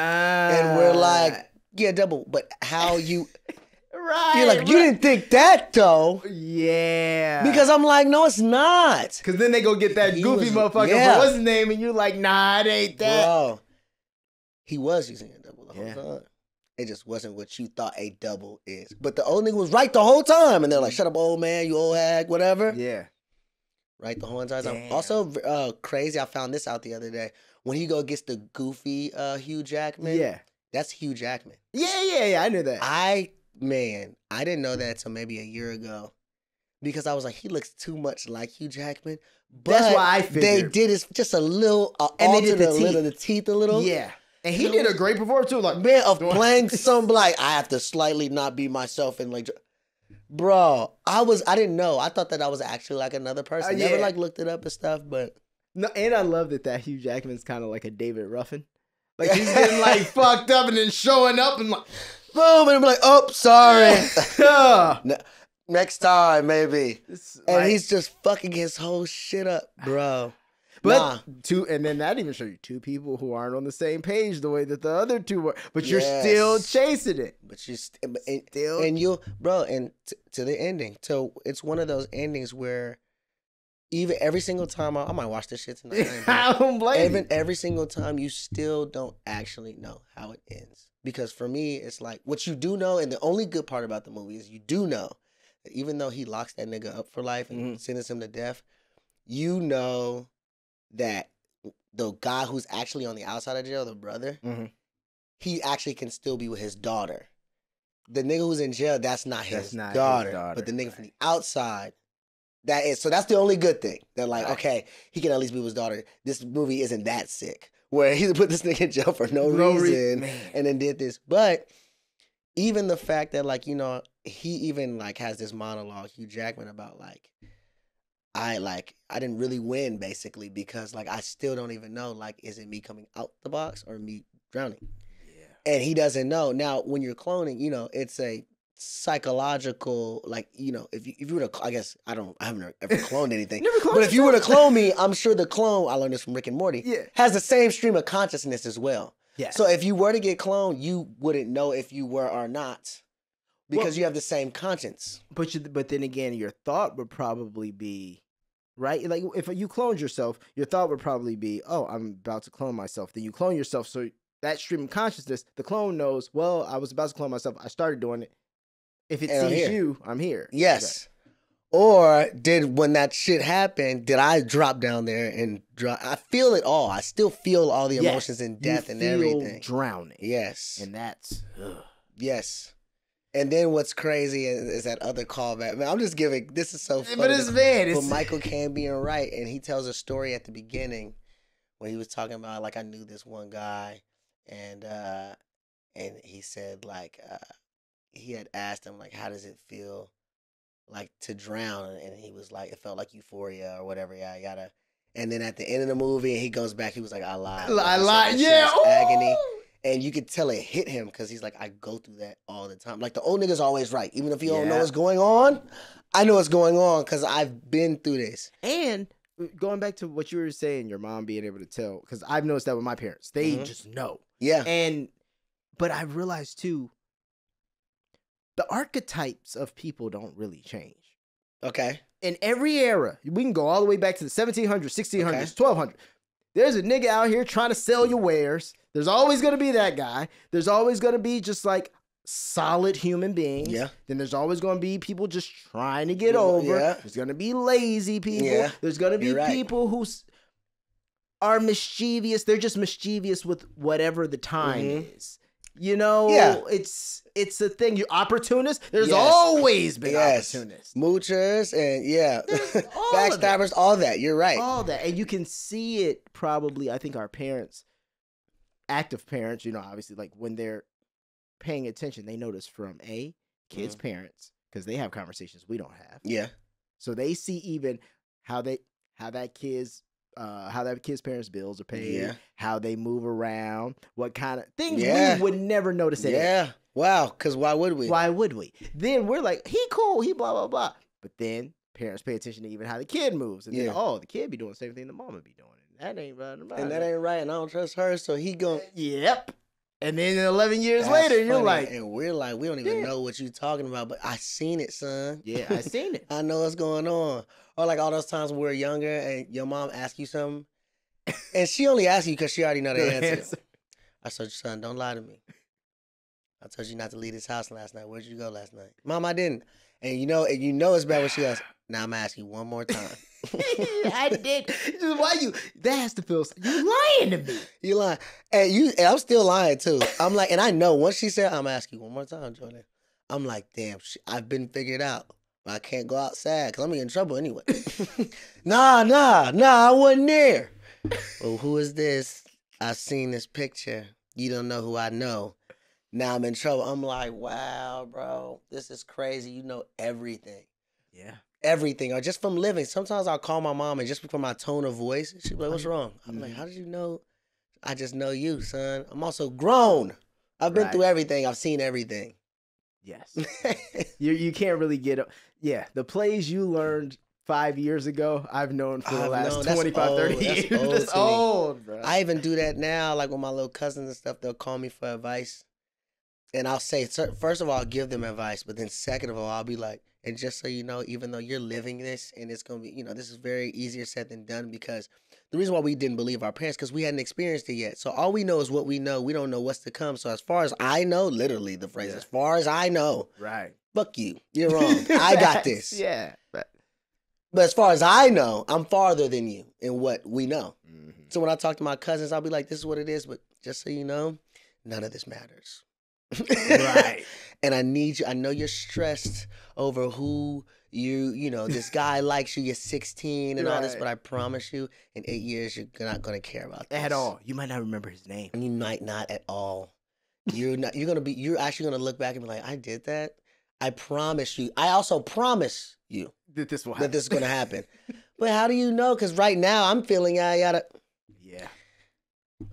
And we're like, yeah, double. But how you... Right, you're like, right. You didn't think that, though. Yeah. Because I'm like, no, it's not. Because then they go get that he goofy was, motherfucker yeah. for what's his name, and you're like, nah, it ain't that. Bro, he was using a double the yeah. whole time. It just wasn't what you thought a double is. But the old nigga was right the whole time. And they're like, shut up, old man, you old hag, whatever. Yeah. Right the whole entire time. Also, uh, crazy, I found this out the other day. When he go gets the goofy uh, Hugh Jackman. Yeah. That's Hugh Jackman. Yeah, yeah, yeah, I knew that. I... Man, I didn't know that until maybe a year ago because I was like, he looks too much like Hugh Jackman. But that's why I figured. They did his, just a little, uh, and they did the, a teeth. Little, the teeth a little. Yeah. And he did a great performance too. Like, man, of playing some, like, I have to slightly not be myself and like, bro, I was, I didn't know. I thought that I was actually like another person. Uh, yeah. Never like looked it up and stuff, but. No, and I love that that Hugh Jackman's kind of like a David Ruffin. Like he's getting like fucked up and then showing up and like, boom, and I'm like, oh, sorry. No, next time, maybe. It's and like, he's just fucking his whole shit up, bro. But nah. two, and then that even show you two people who aren't on the same page the way that the other two were. But yes. you're still chasing it. But you're st and, still, and you, bro, and t to the ending. So it's one of those endings where even every single time I, I might watch this shit tonight. I don't blame you. Even every single time, you still don't actually know how it ends. Because for me, it's like what you do know, and the only good part about the movie is you do know that even though he locks that nigga up for life and mm-hmm. sentences him to death, you know. That the guy who's actually on the outside of jail, the brother, mm-hmm. he actually can still be with his daughter. The nigga who's in jail, that's not, that's his, not daughter, his daughter. But the nigga right. from the outside, that is. So that's the only good thing. They're like, right. okay, he can at least be with his daughter. This movie isn't that sick. Where he put this nigga in jail for no, no reason re and then did this. But even the fact that, like, you know, he even like has this monologue, Hugh Jackman, about like, I like I didn't really win basically because like I still don't even know like is it me coming out the box or me drowning? Yeah. And he doesn't know. Now when you're cloning, you know, it's a psychological like, you know, if you if you were to I guess I don't I haven't ever cloned anything. Never cloned but if you were to clone me, I'm sure the clone, I learned this from Rick and Morty, yeah. has the same stream of consciousness as well. Yeah. So if you were to get cloned, you wouldn't know if you were or not. Because well, you have the same conscience. But you, but then again, your thought would probably be, right? Like, if you cloned yourself, your thought would probably be, oh, I'm about to clone myself. Then you clone yourself. So that stream of consciousness, the clone knows, well, I was about to clone myself. I started doing it. If it and sees I'm you, I'm here. Yes. Right. Or did, when that shit happened, did I drop down there and drop? I feel it all. I still feel all the emotions yes. and death you and feel everything. Drowning. Yes. And that's, ugh. Yes. And then what's crazy is, is that other callback. Man, I'm just giving, this is so funny. But it's bad. It's... But Michael Cambion Wright, and he tells a story at the beginning where he was talking about, like, I knew this one guy, and uh, and he said, like, uh, he had asked him, like, how does it feel, like, to drown? And he was like, it felt like euphoria or whatever, yada, yada. And then at the end of the movie, he goes back, he was like, I lied. I lied, like, yeah. Agony. And you could tell it hit him because he's like, I go through that all the time. Like, the old nigga's always right. Even if you yeah. don't know what's going on, I know what's going on because I've been through this. And going back to what you were saying, your mom being able to tell, because I've noticed that with my parents. They mm-hmm. just know. Yeah. And, but I realized, too, the archetypes of people don't really change. Okay. In every era, we can go all the way back to the seventeen hundreds, sixteen hundreds, okay. twelve hundreds. There's a nigga out here trying to sell your wares. There's always going to be that guy. There's always going to be just like solid human beings. Yeah. Then there's always going to be people just trying to get over. Yeah. There's going to be lazy people. Yeah. There's going to be right. people who are mischievous. They're just mischievous with whatever the time mm-hmm. is. You know, yeah. it's it's a thing. You opportunists. There's yes. always been yes. opportunists, moochers, and yeah, all backstabbers, all that. You're right, all that, and you can see it. Probably, I think our parents, active parents, you know, obviously, like when they're paying attention, they notice from a kids' mm-hmm. parents because they have conversations we don't have. Yeah, so they see even how they how that kids. Uh, how that kid's parents' bills are paid, yeah. how they move around, what kind of things yeah. we would never notice it. Yeah, in. Wow, because why would we? Why would we? Then we're like, he cool, he blah, blah, blah. But then parents pay attention to even how the kid moves. And yeah. then, oh, the kid be doing the same thing the mama be doing. And that ain't right. And right. that ain't right, and I don't trust her, so he go. Yep. And then eleven years That's later, funny. You're like. And we're like, we don't even yeah. know what you're talking about, but I seen it, son. Yeah, I seen it. I know what's going on. Or like all those times when we were younger and your mom asked you something, and she only asked you because she already know the, the answer. answer. I told you, son, don't lie to me. I told you not to leave this house last night. Where'd you go last night? Mom, I didn't. And you know and you know it's bad when she asks, now I'm going to ask you one more time. I did. Why you? That has to feel. You lying to me. You lying, and you. And I'm still lying too. I'm like, and I know. Once she said, "I'm asking you one more time, Jordan," I'm like, "Damn, I've been figured out, but I can't go outside because I'm in trouble anyway." nah, nah, nah. I wasn't there. Well, who is this? I seen this picture. You don't know who I know. Now I'm in trouble. I'm like, wow, bro, this is crazy. You know everything. Yeah. Everything, or just from living. Sometimes I'll call my mom, and just from my tone of voice, she'll be like, what's wrong? I'm like, how did you know? I just know you, son. I'm also grown. I've been right. through everything. I've seen everything. Yes. you you can't really get up. Yeah, the plays you learned five years ago, I've known for the I've last known, twenty-five, thirty years. That's old, that's old bro. I even do that now, like with my little cousins and stuff, they'll call me for advice. And I'll say, first of all, I'll give them advice, but then second of all, I'll be like, and just so you know, even though you're living this, and it's going to be, you know, this is very easier said than done, because the reason why we didn't believe our parents, because we hadn't experienced it yet. So all we know is what we know. We don't know what's to come. So as far as I know, literally the phrase, yeah. as far as I know, right? Fuck you. You're wrong. I got this. Yeah. But... but as far as I know, I'm farther than you in what we know. Mm-hmm. So when I talk to my cousins, I'll be like, this is what it is, but just so you know, none of this matters. Right. And I need you. I know you're stressed over who you, you know, this guy likes you. You're sixteen and right. all this, but I promise you, in eight years, you're not going to care about this at all. You might not remember his name. And you might not at all. You're not. You're gonna be. You're actually gonna look back and be like, I did that. I promise you. I also promise you that this will happen. That this is gonna happen. But how do you know? Because right now, I'm feeling I gotta. Yeah.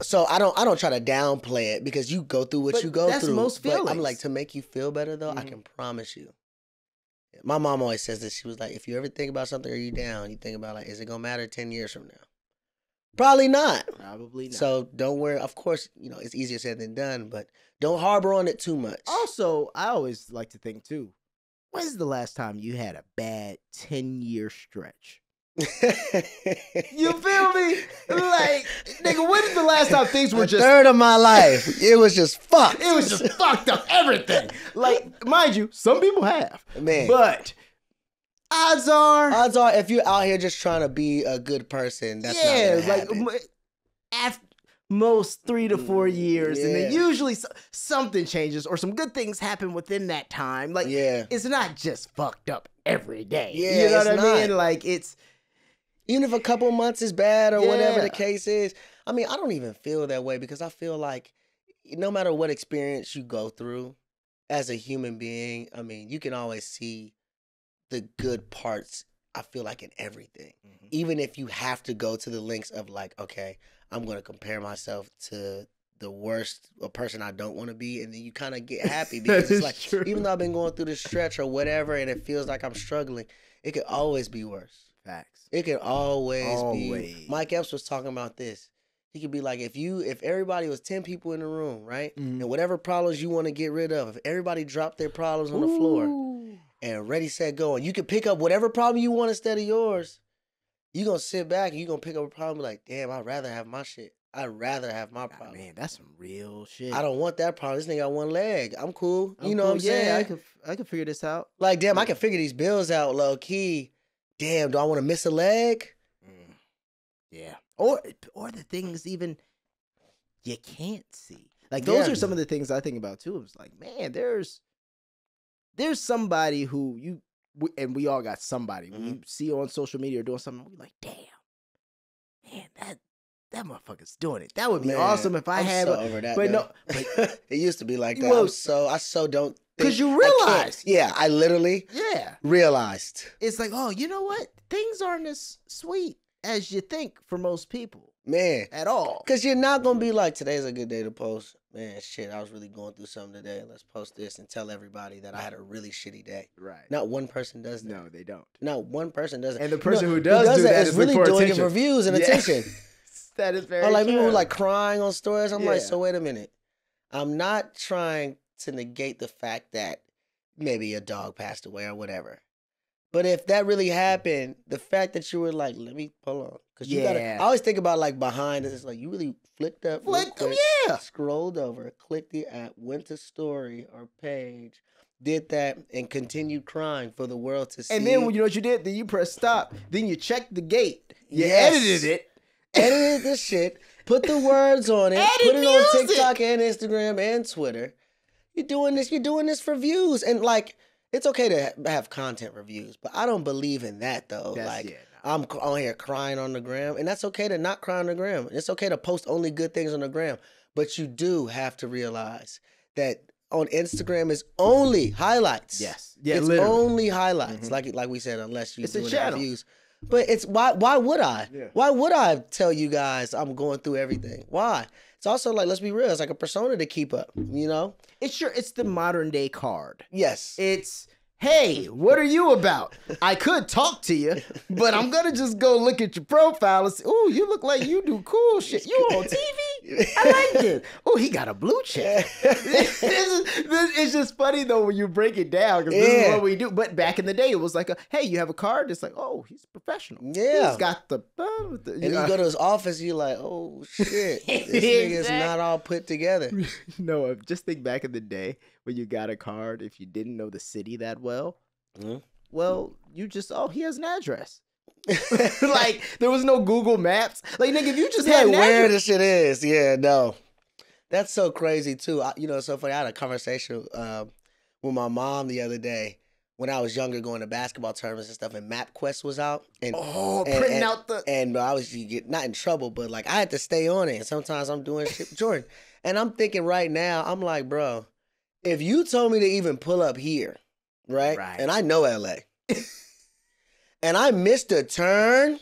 So I don't I don't try to downplay it, because you go through what but you go that's through. Most feelings. But I'm like, to make you feel better though, mm-hmm. I can promise you. My mom always says this. She was like, if you ever think about something or you down, you think about like, is it gonna matter ten years from now? Probably not. Probably not. So don't worry. Of course, you know, it's easier said than done, but don't harbor on it too much. Also, I always like to think too, when's the last time you had a bad ten year stretch? You feel me? Like, nigga, when is the last time things were just a third of my life? It was just fucked. It was just fucked up everything. Like, mind you, some people have, man. But odds are, odds are, if you're out here just trying to be a good person, that's yeah, not gonna happen. Like after most three to four years, yeah. and then usually something changes or some good things happen within that time. Like, yeah. it's not just fucked up every day. Yeah, you know what I not. mean? Like, it's. Even if a couple months is bad or yeah. whatever the case is. I mean, I don't even feel that way, because I feel like no matter what experience you go through as a human being, I mean, you can always see the good parts, I feel like, in everything. Mm-hmm. Even if you have to go to the lengths of like, okay, I'm going to compare myself to the worst a person I don't want to be, and then you kind of get happy because it's like, true. Even though I've been going through this stretch or whatever and it feels like I'm struggling, it could always be worse. Facts. It can always, always be. Mike Epps was talking about this. He could be like, if you, if everybody was ten people in the room, right? Mm-hmm. And whatever problems you want to get rid of, if everybody dropped their problems on Ooh. the floor and ready, set, go, and you could pick up whatever problem you want instead of yours, you're going to sit back and you're going to pick up a problem and be like, damn, I'd rather have my shit. I'd rather have my problem. Oh, man, that's some real shit. I don't want that problem. This nigga got one leg. I'm cool. I'm you know cool. what I'm yeah, saying? I can, I can figure this out. Like, damn, yeah. I can figure these bills out low key. Damn, do I want to miss a leg? Mm. Yeah. Or or the things even you can't see. Like, those yeah. are some of the things I think about, too. It's like, man, there's there's somebody who you, and we all got somebody. Mm-hmm. When you see on social media or doing something, we're like, damn, man, that that motherfucker's doing it. That would be man, awesome if I I'm had so a, over that. But though. no, but, It used to be like that. Well, I'm so, I so don't. Because you realize. I yeah, I literally yeah. realized. It's like, oh, you know what? Things aren't as sweet as you think for most people. Man. At all. Because you're not going to be like, today's a good day to post. Man, shit, I was really going through something today. Let's post this and tell everybody that I had a really shitty day. Right. Not one person does that. No, they don't. Not one person does it. And the person no, who does, who does do that, that is, is really doing attention. it for views and yeah. attention. That is very true. Or like true. people who like crying on stories. I'm yeah. like, so wait a minute. I'm not trying to negate the fact that maybe a dog passed away or whatever. But if that really happened, the fact that you were like, let me pull on. Because you yeah. gotta, I always think about like behind it. It's like you really flicked up, flicked, quick, yeah. scrolled over, clicked the app, went to story or page, did that, and continued crying for the world to see. And then, you know what you did? Then you pressed stop. Then you checked the gate. You yes. edited it. Edited this shit. Put the words on it. Edit put it music. on TikTok and Instagram and Twitter. You're doing this, you're doing this for views. And like, it's okay to ha have content reviews, but I don't believe in that though. That's, like, yeah, no. I'm on here crying on the gram, and that's okay to not cry on the gram. It's okay to post only good things on the gram, but you do have to realize that on Instagram is only highlights. Yes. Yeah, it's literally. only highlights. Mm-hmm. Like like we said, unless you're doing the reviews. But it's, why, why would I? Yeah. Why would I tell you guys I'm going through everything? Why? it's also like, let's be real, it's like a persona to keep up, you know? It's your, it's the modern day card. Yes. It's, hey, what are you about? I could talk to you, but I'm going to just go look at your profile and say, ooh, you look like you do cool shit. You on T V? I like it. Oh, he got a blue check. This is, this, it's just funny, though, when you break it down, because yeah. this is what we do. But back in the day, it was like, a, hey, you have a card? It's like, oh, he's professional. Yeah. He's got the... Uh, the and you uh, go to his office, you're like, oh, shit. This nigga's not all put together. No, just think back in the day. When you got a card, if you didn't know the city that well, mm-hmm. well, you just, oh, he has an address. Like, there was no Google Maps. Like, nigga, if you just had an address. Where this shit is. Yeah, no. That's so crazy, too. I, you know, it's so funny. I had a conversation uh, with my mom the other day when I was younger going to basketball tournaments and stuff, and MapQuest was out. And, oh, and, printing and, out the... And I was you get, not in trouble, but, like, I had to stay on it. And sometimes I'm doing shit with Jordan. And I'm thinking right now, I'm like, bro... If you told me to even pull up here, right? right. And I know L A. And I missed a turn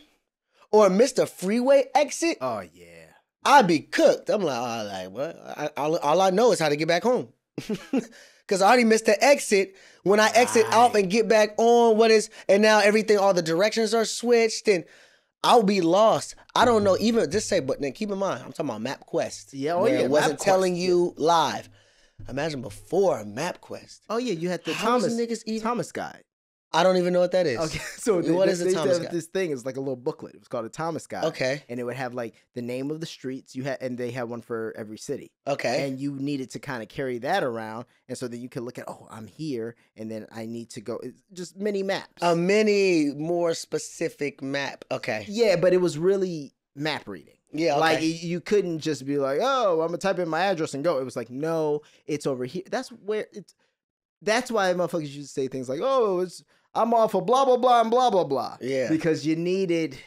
or missed a freeway exit. Oh, yeah. I'd be cooked. I'm like, oh, like what? I, all, all I know is how to get back home. Because I already missed the exit. When I exit right. off and get back on, what is... And now everything, all the directions are switched and... I'll be lost. I don't know. Even just say, but then keep in mind, I'm talking about MapQuest. Yeah, oh, yeah. It wasn't MapQuest. Telling you live. Imagine before MapQuest. Oh yeah, you had the How Thomas niggas even... Thomas guide. I don't even know what that is. Okay, so the, what the, is the Thomas guide? This thing is like a little booklet. It was called a Thomas guide. Okay, and it would have like the name of the streets you had, and they had one for every city. Okay, and you needed to kind of carry that around, and so that you could look at, oh, I'm here, and then I need to go. It's just mini maps. A mini, more specific map. Okay. Yeah, but it was really map reading. Yeah, okay. Like you couldn't just be like, "Oh, I'm gonna type in my address and go." It was like, "No, it's over here." That's where it's. That's why motherfuckers used to say things like, "Oh, it's I'm off of blah blah blah and blah blah blah." Yeah, because you needed.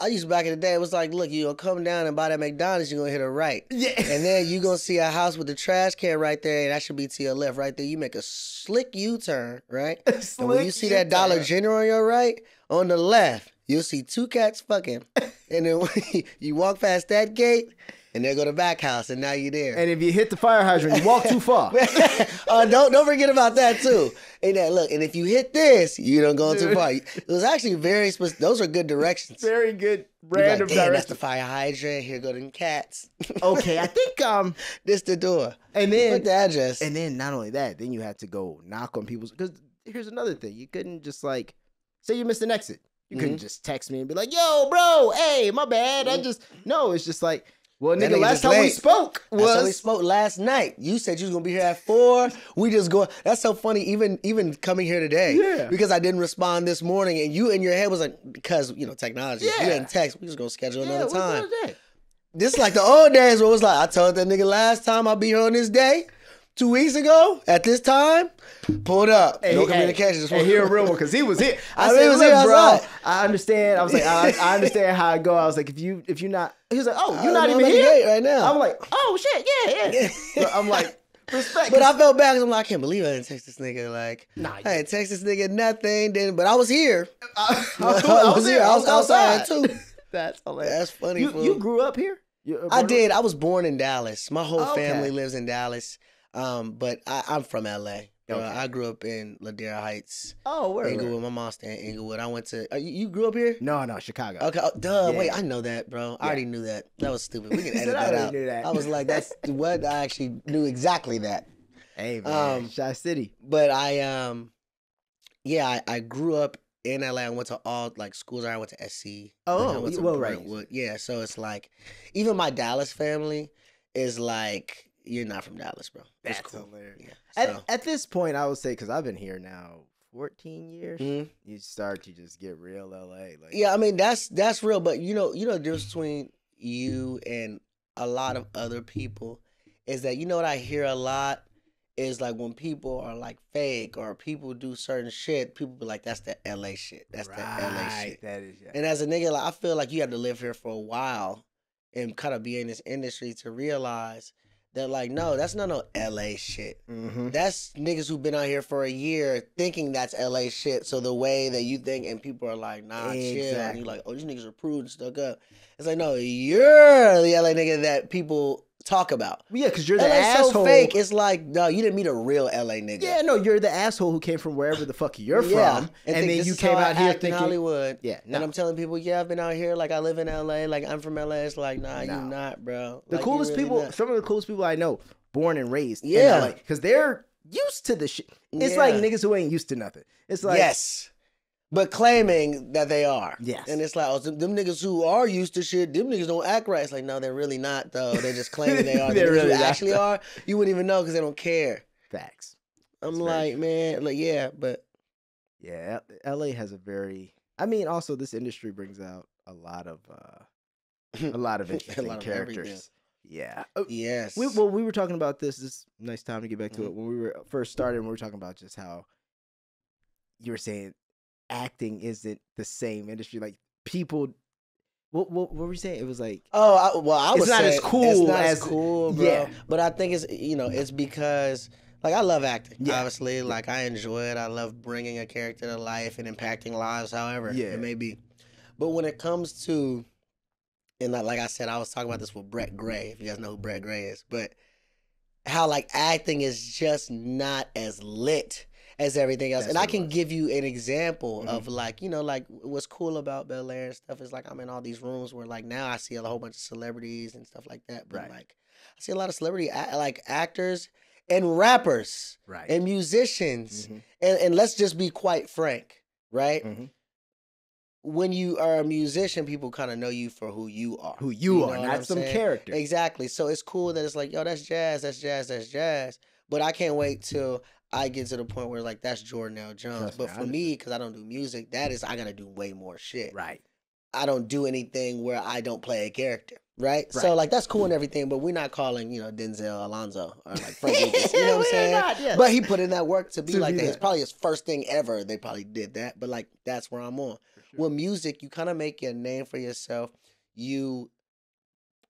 I used to, back in the day, it was like, look, you're going to come down and buy that McDonald's, you're going to hit a right. Yeah. And then you're going to see a house with the trash can right there, and that should be to your left right there. You make a slick U-turn, right? Slick and when you see U-turn. That Dollar General on your right, on the left, you'll see two cats fucking. And then you walk past that gate, and there go the back house, and now you're there. And if you hit the fire hydrant, you walk too far. uh, don't don't forget about that, too. And that, look, and if you hit this, you don't go too far. It was actually very specific. Those are good directions. Very good random like, directions. That's the fire hydrant. Here go them cats. Okay, I think um, this the door. And then put the address. And then not only that, then you had to go knock on people's. Because here's another thing: you couldn't just like say you missed an exit. You couldn't mm-hmm. just text me and be like, "Yo, bro, hey, my bad. I just no." It's just like. Well, nigga, nigga, last time late. we spoke was... Last time we spoke last night. You said you was going to be here at four. We just go... That's so funny, even even coming here today. Yeah. Because I didn't respond this morning, and you in your head was like, because, you know, technology. Yeah. You didn't text. We just going to schedule yeah, another time. This is like the old days where it was like, I told that nigga last time I'll be here on this day. Two weeks ago, at this time, pulled up. Hey, no hey, communication. Hey, here a real one, because he was here. I, I said, mean, was look, bro, outside. I understand. I was like, I, I understand how I go. I was like, if you, if you're not, he was like, oh, you're not even here right now. I'm like, oh shit, yeah, yeah. So I'm like, respect. But I felt bad. I'm like, I can't believe I didn't text this nigga. Like, nah, I didn't text this nigga nothing. Then, but I was here. I, I, was, I was here. I was outside, outside too. That's hilarious. That's funny. You, you grew up here? I did. I was born in Dallas. My whole okay. family lives in Dallas. Um, but I, I'm from L A. Okay. Uh, I grew up in Ladera Heights. Oh, where? Inglewood. My mom stayed in Inglewood. I went to. Uh, you, you grew up here? No, no, Chicago. Okay. Oh, duh. Yeah. Wait, I know that, bro. Yeah. I already knew that. That was stupid. We can edit that out. Knew that. I was like, that's what I actually knew exactly that. Hey, man, um, Shy City. But I, um, yeah, I, I grew up in L A. I went to all like schools. I went to S C. Oh, I went to well, Brentwood. Right. Yeah. So it's like, even my Dallas family is like. You're not from Dallas, bro. That's, That's cool. hilarious. Yeah, so. at, at this point, I would say, because I've been here now fourteen years, mm-hmm. you start to just get real L A. Like, yeah, I mean, that's that's real. But, you know, you know the difference between you and a lot of other people is that, you know what I hear a lot is like when people are like fake or people do certain shit, people be like, that's the L A shit. That's right. the L A shit. That is, yeah. And as a nigga, like, I feel like you have to live here for a while and kind of be in this industry to realize They're like, no, that's not no L A shit. Mm-hmm. That's niggas who've been out here for a year thinking that's L A shit. So the way that you think, and people are like, nah, exactly. chill. And you're like, oh, these niggas are prude and stuck up. It's like, no, you're the L A nigga that people talk about. Yeah, because you're the L A's asshole. So fake. It's like, no, you didn't meet a real L A nigga. Yeah, no, you're the asshole who came from wherever the fuck you're yeah. from. And, and then you came out here thinking Hollywood. Yeah. No. And I'm telling people, yeah, I've been out here, like I live in L A, like I'm from L A. It's like, nah, no. you not, bro. The like, coolest really people, not. some of the coolest people I know, born and raised. Yeah. Like, because they're used to the shit. It's yeah. like niggas who ain't used to nothing. It's like Yes. But claiming that they are. Yes. And it's like, oh, them, them niggas who are used to shit, them niggas don't act right. It's like, no, they're really not, though. They're just claiming they are. they the really actually though. are. You wouldn't even know because they don't care. Facts. I'm That's like, man, like, yeah, but. Yeah, L A has a very, I mean, also this industry brings out a lot of, uh, a lot of interesting lot of characters. Everything. Yeah. Yes. We, well, we were talking about this. This is a nice time to get back to mm-hmm. it. When we were first starting, we were talking about just how you were saying, acting isn't the same industry. Like people, what what, what were you saying? It was like, oh, I, well, I was not as cool. It's not as, as cool, bro. Yeah. But I think it's you know it's because like I love acting. Yeah. Obviously, like I enjoy it. I love bringing a character to life and impacting lives, however yeah. it may be. But when it comes to, and like I said, I was talking about this with Brett Gray. If you guys know who Brett Gray is, but how like acting is just not as lit as everything else. That's and I can give you an example mm-hmm. of like, you know, like what's cool about Bel-Air and stuff is like I'm in all these rooms where like now I see a whole bunch of celebrities and stuff like that. But right. like I see a lot of celebrity like actors and rappers right. and musicians. Mm-hmm. And, and let's just be quite frank, right? Mm-hmm. When you are a musician, people kind of know you for who you are. Who you, you are, not some saying? character. Exactly. So it's cool that it's like, yo, that's jazz, that's jazz, that's jazz. But I can't wait till I get to the point where like that's Jordan L. Jones. But for me, because I don't do music, that is I gotta do way more shit. Right. I don't do anything where I don't play a character. Right? right. So like that's cool and everything, but we're not calling, you know, Denzel Alonso or like Frank Lucas. You know what I'm saying? Not, yes. But he put in that work to be to like that. that. It's probably his first thing ever. They probably did that. But like that's where I'm on. Sure. With music, you kinda make your name for yourself. You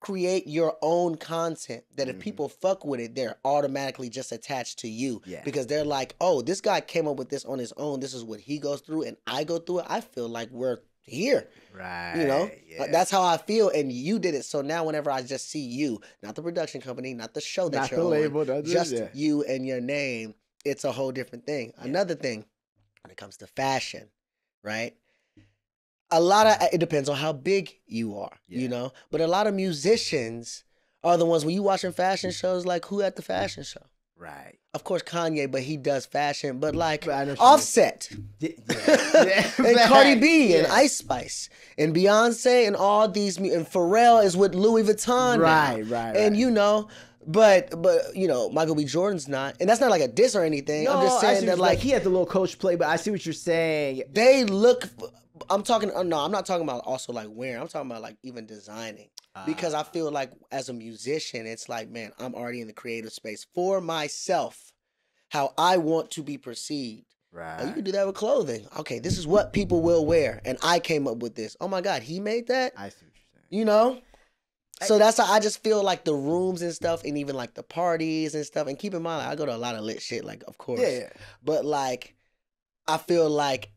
create your own content that if mm-hmm. people fuck with it, they're automatically just attached to you yeah. because they're like, oh, this guy came up with this on his own. This is what he goes through and I go through it. I feel like we're here, right? You know, yeah. like, that's how I feel. And you did it. So now whenever I just see you, not the production company, not the show that not you're the on, label, not just yeah. you and your name, it's a whole different thing. Yeah. Another thing when it comes to fashion, right? A lot of, it depends on how big you are, yeah. you know? But a lot of musicians are the ones, when you watching fashion shows, like who at the fashion show? Right. Of course, Kanye, but he does fashion, but like but Offset yeah. Yeah. and Cardi B yeah. and Ice Spice and Beyonce and all these, and Pharrell is with Louis Vuitton. Right, now. right, And right. you know, But, but you know, Michael B. Jordan's not. And that's not like a diss or anything. No, I'm just saying that like, like... He had the little coach play, but I see what you're saying. They look... I'm talking... No, I'm not talking about also like wearing. I'm talking about like even designing. Uh, because I feel like as a musician, it's like, man, I'm already in the creative space for myself. How I want to be perceived. Right. Oh, you can do that with clothing. Okay, this is what people will wear. And I came up with this. Oh my God, he made that? I see what you're saying. You know? So that's how I just feel like the rooms and stuff and even like the parties and stuff. And keep in mind, like, I go to a lot of lit shit, like, of course. Yeah, yeah. But like, I feel like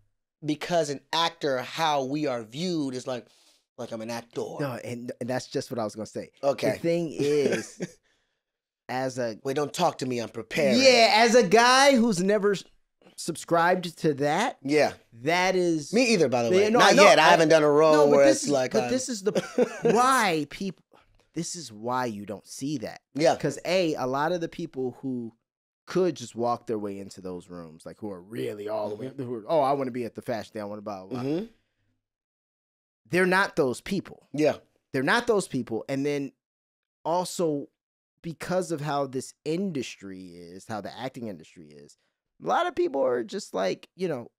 because an actor, how we are viewed is like, like I'm an actor. No, and, and that's just what I was going to say. Okay. The thing is, as a... Wait, don't talk to me, I'm prepared. Yeah, as a guy who's never... subscribed to that, yeah, that is me either. By the way, they, no, not no, yet. I, I haven't done a role no, where it's is, like. But I'm... this is the why people. This is why you don't see that. Yeah, because a a lot of the people who could just walk their way into those rooms, like who are really all the way. Who are, oh, I want to be at the fashion day. I want to buy. Blah, blah. Mm-hmm. They're not those people. Yeah, they're not those people. And then also because of how this industry is, how the acting industry is. A lot of people are just like, you know,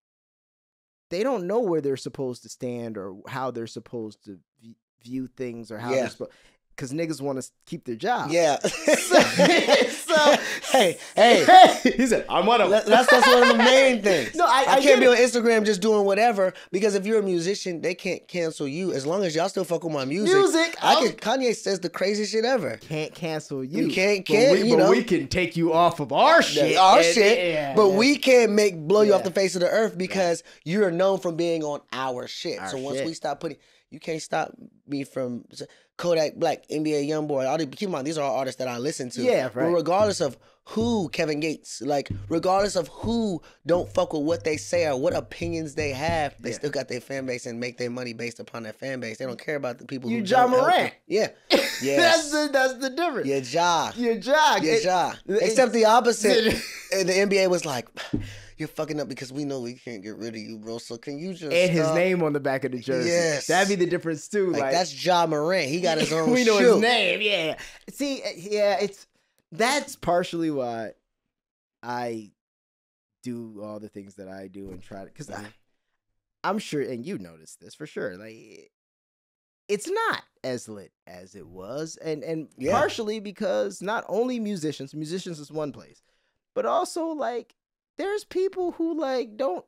they don't know where they're supposed to stand or how they're supposed to view things or how yeah. they're supposed because niggas want to keep their job. Yeah. so, so hey, hey, hey. He said, I'm one of them. That's, that's one of the main things. No, I, I, I can't be on Instagram just doing whatever, because if you're a musician, they can't cancel you. As long as y'all still fuck with my music. Music. I can, Kanye says the craziest shit ever. Can't cancel you. You can't, can't, but we, you know. But we can take you off of our shit. Our and, shit. Yeah, but yeah. we can't make blow yeah. you off the face of the earth because yeah. you're known from being on our shit. Our so once shit. we stop putting... You can't stop me from Kodak Black, N B A Youngboy. All the, keep in mind, these are all artists that I listen to. Yeah, right. But regardless of who, Kevin Gates, like regardless of who don't fuck with what they say or what opinions they have, they yeah. still got their fan base and make their money based upon that fan base. They don't care about the people who... You Ja Morant. Yeah. yeah. That's the, that's the difference. You're Ja. You're Ja. You're Ja. It, Except the opposite. It, the N B A was like... You're fucking up because we know we can't get rid of you, bro. So can you just... And stop? His name on the back of the jersey. Yes. That'd be the difference, too. Like, like that's Ja Morant. He got his own We know shoe. His name, yeah. See, yeah, it's... That's partially why I do all the things that I do and try to... Because mm-hmm. I'm sure, and you noticed this for sure, like, it's not as lit as it was. And, and yeah. partially because not only musicians, musicians is one place, but also, like... There's people who like don't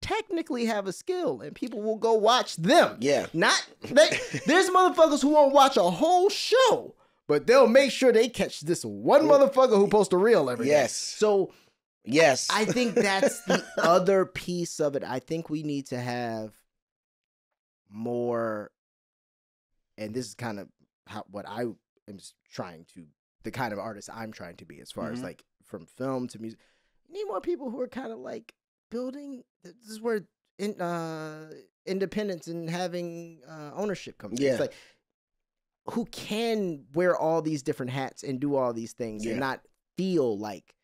technically have a skill, and people will go watch them. Yeah, not they, there's motherfuckers who won't watch a whole show, but they'll make sure they catch this one motherfucker who posts a reel every yes. day. Yes, so yes, I, I think that's the other piece of it. I think we need to have more, and this is kind of how what I am trying to, the kind of artist I'm trying to be, as far mm-hmm. as like from film to music. Need more people who are kind of like building. This is where in, uh, independence and having uh, ownership comes. Yeah. It's like who can wear all these different hats and do all these things yeah. and not feel like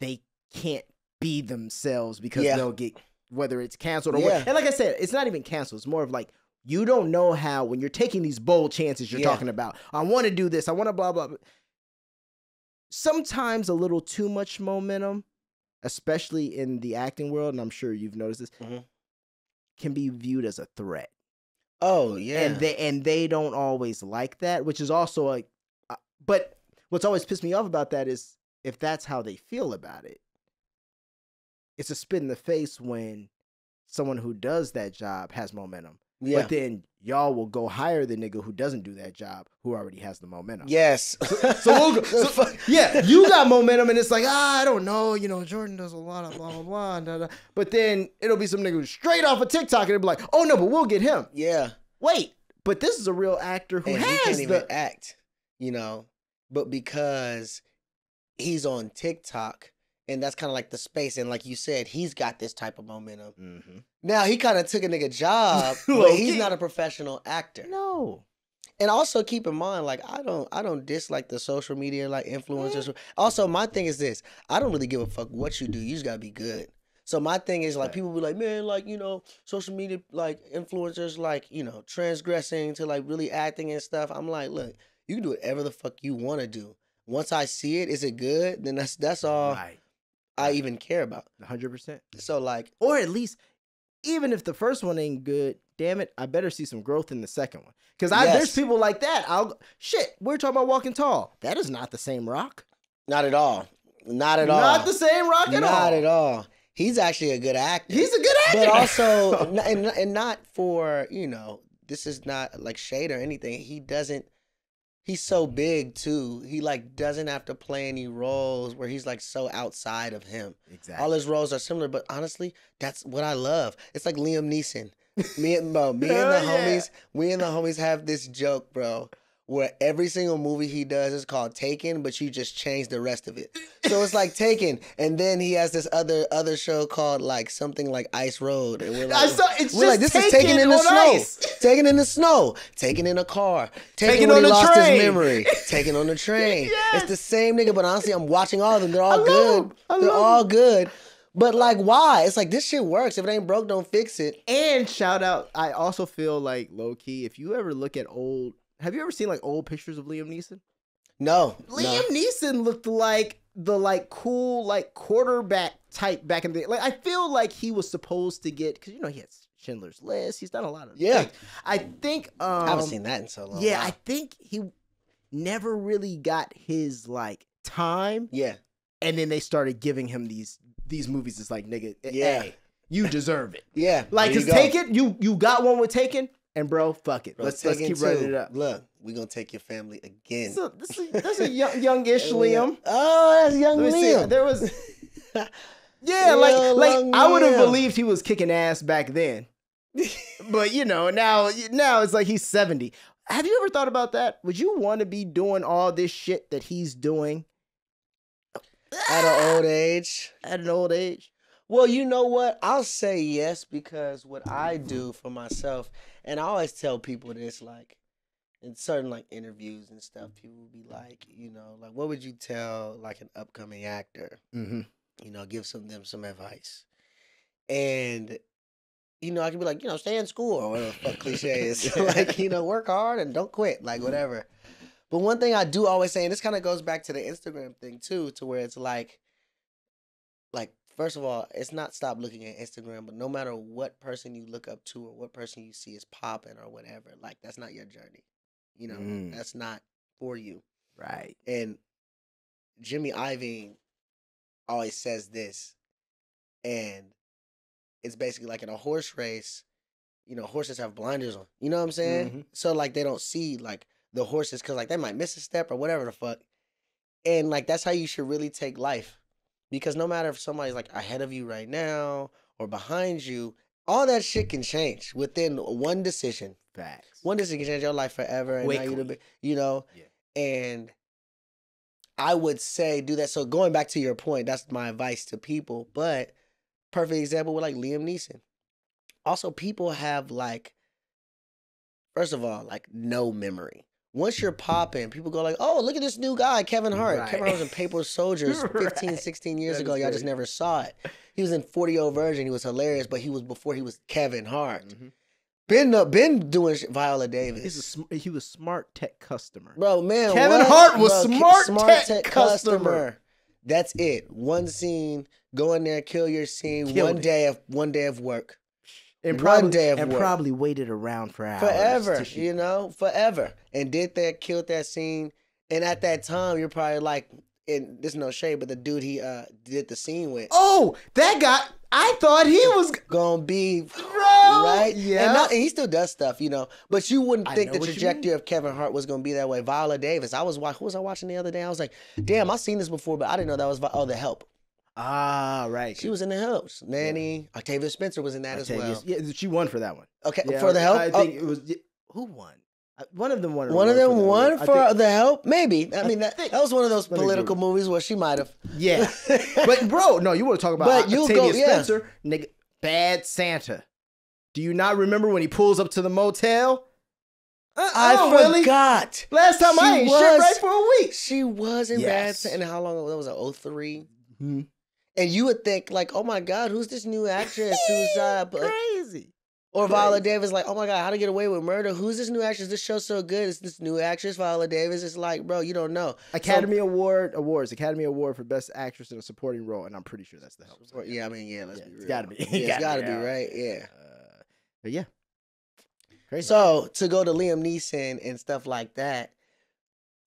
they can't be themselves because yeah. they'll get, whether it's canceled or yeah. what. And like I said, it's not even canceled. It's more of like, you don't know how, when you're taking these bold chances you're yeah. talking about, I want to do this, I want to blah, blah, blah. Sometimes a little too much momentum, especially in the acting world, and I'm sure you've noticed this, mm-hmm. can be viewed as a threat. Oh, yeah. And they, and they don't always like that, which is also like, uh, but what's always pissed me off about that is if that's how they feel about it, it's a spit in the face when someone who does that job has momentum. Yeah. But then y'all will go hire the nigga who doesn't do that job, who already has the momentum. Yes. So, so we'll go, so, yeah, you got momentum, and it's like, ah, I don't know, you know, Jordan does a lot of blah, blah, blah, da, da. But then it'll be some nigga who's straight off of TikTok, and it'll be like, oh, no, but we'll get him. Yeah. Wait, but this is a real actor who and has he can't the... even act, you know, but because he's on TikTok, and that's kind of like the space. And like you said, he's got this type of momentum. Mm-hmm. Now, he kind of took a nigga job, but he's not a professional actor. No. And also keep in mind, like, I don't I don't dislike the social media, like, influencers. Mm-hmm. Also, my thing is this. I don't really give a fuck what you do. You just got to be good. So my thing is, like, right. people be like, man, like, you know, social media, like, influencers, like, you know, transgressing to, like, really acting and stuff. I'm like, look, you can do whatever the fuck you want to do. Once I see it, is it good? Then that's, that's all. Right. I even care about. one hundred percent. So like, or at least, even if the first one ain't good, damn it, I better see some growth in the second one. Because yes. there's people like that. I'll Shit, we're talking about Walking Tall. That is not the same Rock. Not at all. Not at all. Not the same Rock at all. Not at all. He's actually a good actor. He's a good actor. But also, and, and not for, you know, this is not like shade or anything. He doesn't. He's so big too. He like doesn't have to play any roles where he's like so outside of him. Exactly. All his roles are similar, but honestly, that's what I love. It's like Liam Neeson. Me and Mo, me and the oh, homies, yeah. we and the homies have this joke, bro, where every single movie he does is called Taken, but you just change the rest of it. So it's like Taken, and then he has this other other show called like something like Ice Road, and we're like, I saw, it's we're just like this taken is Taken in the snow, ice. Taken in the snow, Taken in a car, Taken, taken when on he the lost train. His memory, Taken on the train. Yes. It's the same nigga, but honestly, I'm watching all of them. They're all good. They're all him. good. But like, why? It's like, this shit works. If it ain't broke, don't fix it. And shout out, I also feel like low key, if you ever look at old. Have you ever seen like old pictures of Liam Neeson? No. Liam no. Neeson looked like the like cool like quarterback type back in the day. Like I feel like he was supposed to get, because you know he had Schindler's List. He's done a lot of yeah. things. I think um, I haven't seen that in so long. Yeah, wow. I think he never really got his like time. Yeah, and then they started giving him these these movies. It's like, nigga, yeah, hey, you deserve it. Yeah, like cause Taken, you you got one with Taken, and bro, fuck it, bro, let's let's keep running it up. Look, we're gonna take your family again. So this is, that's a young, youngish Liam. Oh, that's young Let Liam. There was. Yeah, like yeah, like I would have believed he was kicking ass back then, but you know now now it's like he's seventy. Have you ever thought about that? Would you want to be doing all this shit that he's doing at an old age? At an old age? Well, you know what? I'll say yes, because what I do for myself, and I always tell people this, like in certain like interviews and stuff, people will be like, you know, like what would you tell like an upcoming actor? Mm-hmm. You know, give some them some advice, and you know I could be like, you know, stay in school or whatever the fuck cliche is. Like, you know, work hard and don't quit, like whatever. But one thing I do always say, and this kind of goes back to the Instagram thing too, to where it's like, like first of all, it's not stop looking at Instagram, but no matter what person you look up to or what person you see is popping or whatever, like that's not your journey. You know, mm. that's not for you. Right. And Jimmy Iovine always says this, and it's basically like in a horse race, you know, horses have blinders on, you know what I'm saying? Mm-hmm. So like they don't see like the horses, because like they might miss a step or whatever the fuck. And like that's how you should really take life, because no matter if somebody's like ahead of you right now or behind you, all that shit can change within one decision. Facts. One decision can change your life forever, and now you'd be, you know, yeah. and I would say do that. So going back to your point, that's my advice to people. But perfect example with like Liam Neeson. Also, people have like, first of all, like no memory. Once you're popping, people go like, oh, look at this new guy, Kevin Hart. Right. Kevin Hart was in Paper Soldiers fifteen, right. sixteen years that ago. Y'all just never saw it. He was in forty-year-old Virgin. He was hilarious, but he was before he was Kevin Hart. Mm-hmm. Been uh, been doing shit. Viola Davis. He's a sm he was smart tech customer. Bro, man. Kevin what? Hart was Bro, smart, smart tech, tech customer. customer. That's it. One scene. Go in there, kill your scene. Killed one it. day of one day of work. And one probably, day of and work. And probably waited around for hours. Forever, you know, forever. And did that, killed that scene. And at that time, you're probably like, and there's no shade, but the dude he uh did the scene with. Oh, that guy. I thought he was gonna be Bro, right, yeah. And, not, and he still does stuff, you know. But you wouldn't think the trajectory of Kevin Hart was gonna be that way. Viola Davis, I was watching. Who was I watching the other day? I was like, damn, I seen this before, but I didn't know that was oh, The Help. Ah, right. She was in The Help. Nanny, yeah. Octavia Spencer was in that Octavia, as well. Yeah, she won for that one. Okay, yeah, for The Help. I think oh. it was who won. One of them won. One of them won for, for think, The Help? Maybe. I mean, that, that was one of those political movies where she might have. Yeah. But, bro, no, you want to talk about but Octavia go, Spencer. Yeah. Nigga, Bad Santa. Do you not remember when he pulls up to the motel? Uh, I oh, forgot. Really? Last time she I ain't was, shit right for a week. She was in yes. Bad Santa. And how long ago? That was an oh three. Mm-hmm. And you would think, like, oh, my God, who's this new actress? Who's uh, crazy. Or Viola Davis, like, oh my God, how to get away with murder? Who's this new actress? This show's so good. It's this new actress, Viola Davis. It's like, bro, you don't know. Academy so, Award awards, Academy Award for Best Actress in a Supporting Role, and I'm pretty sure that's The Help. So, yeah, I mean, yeah, let's yeah, be real. It's gotta be, yeah, it's gotta, gotta be, be right, yeah. Uh, but yeah, crazy. So to go to Liam Neeson and stuff like that,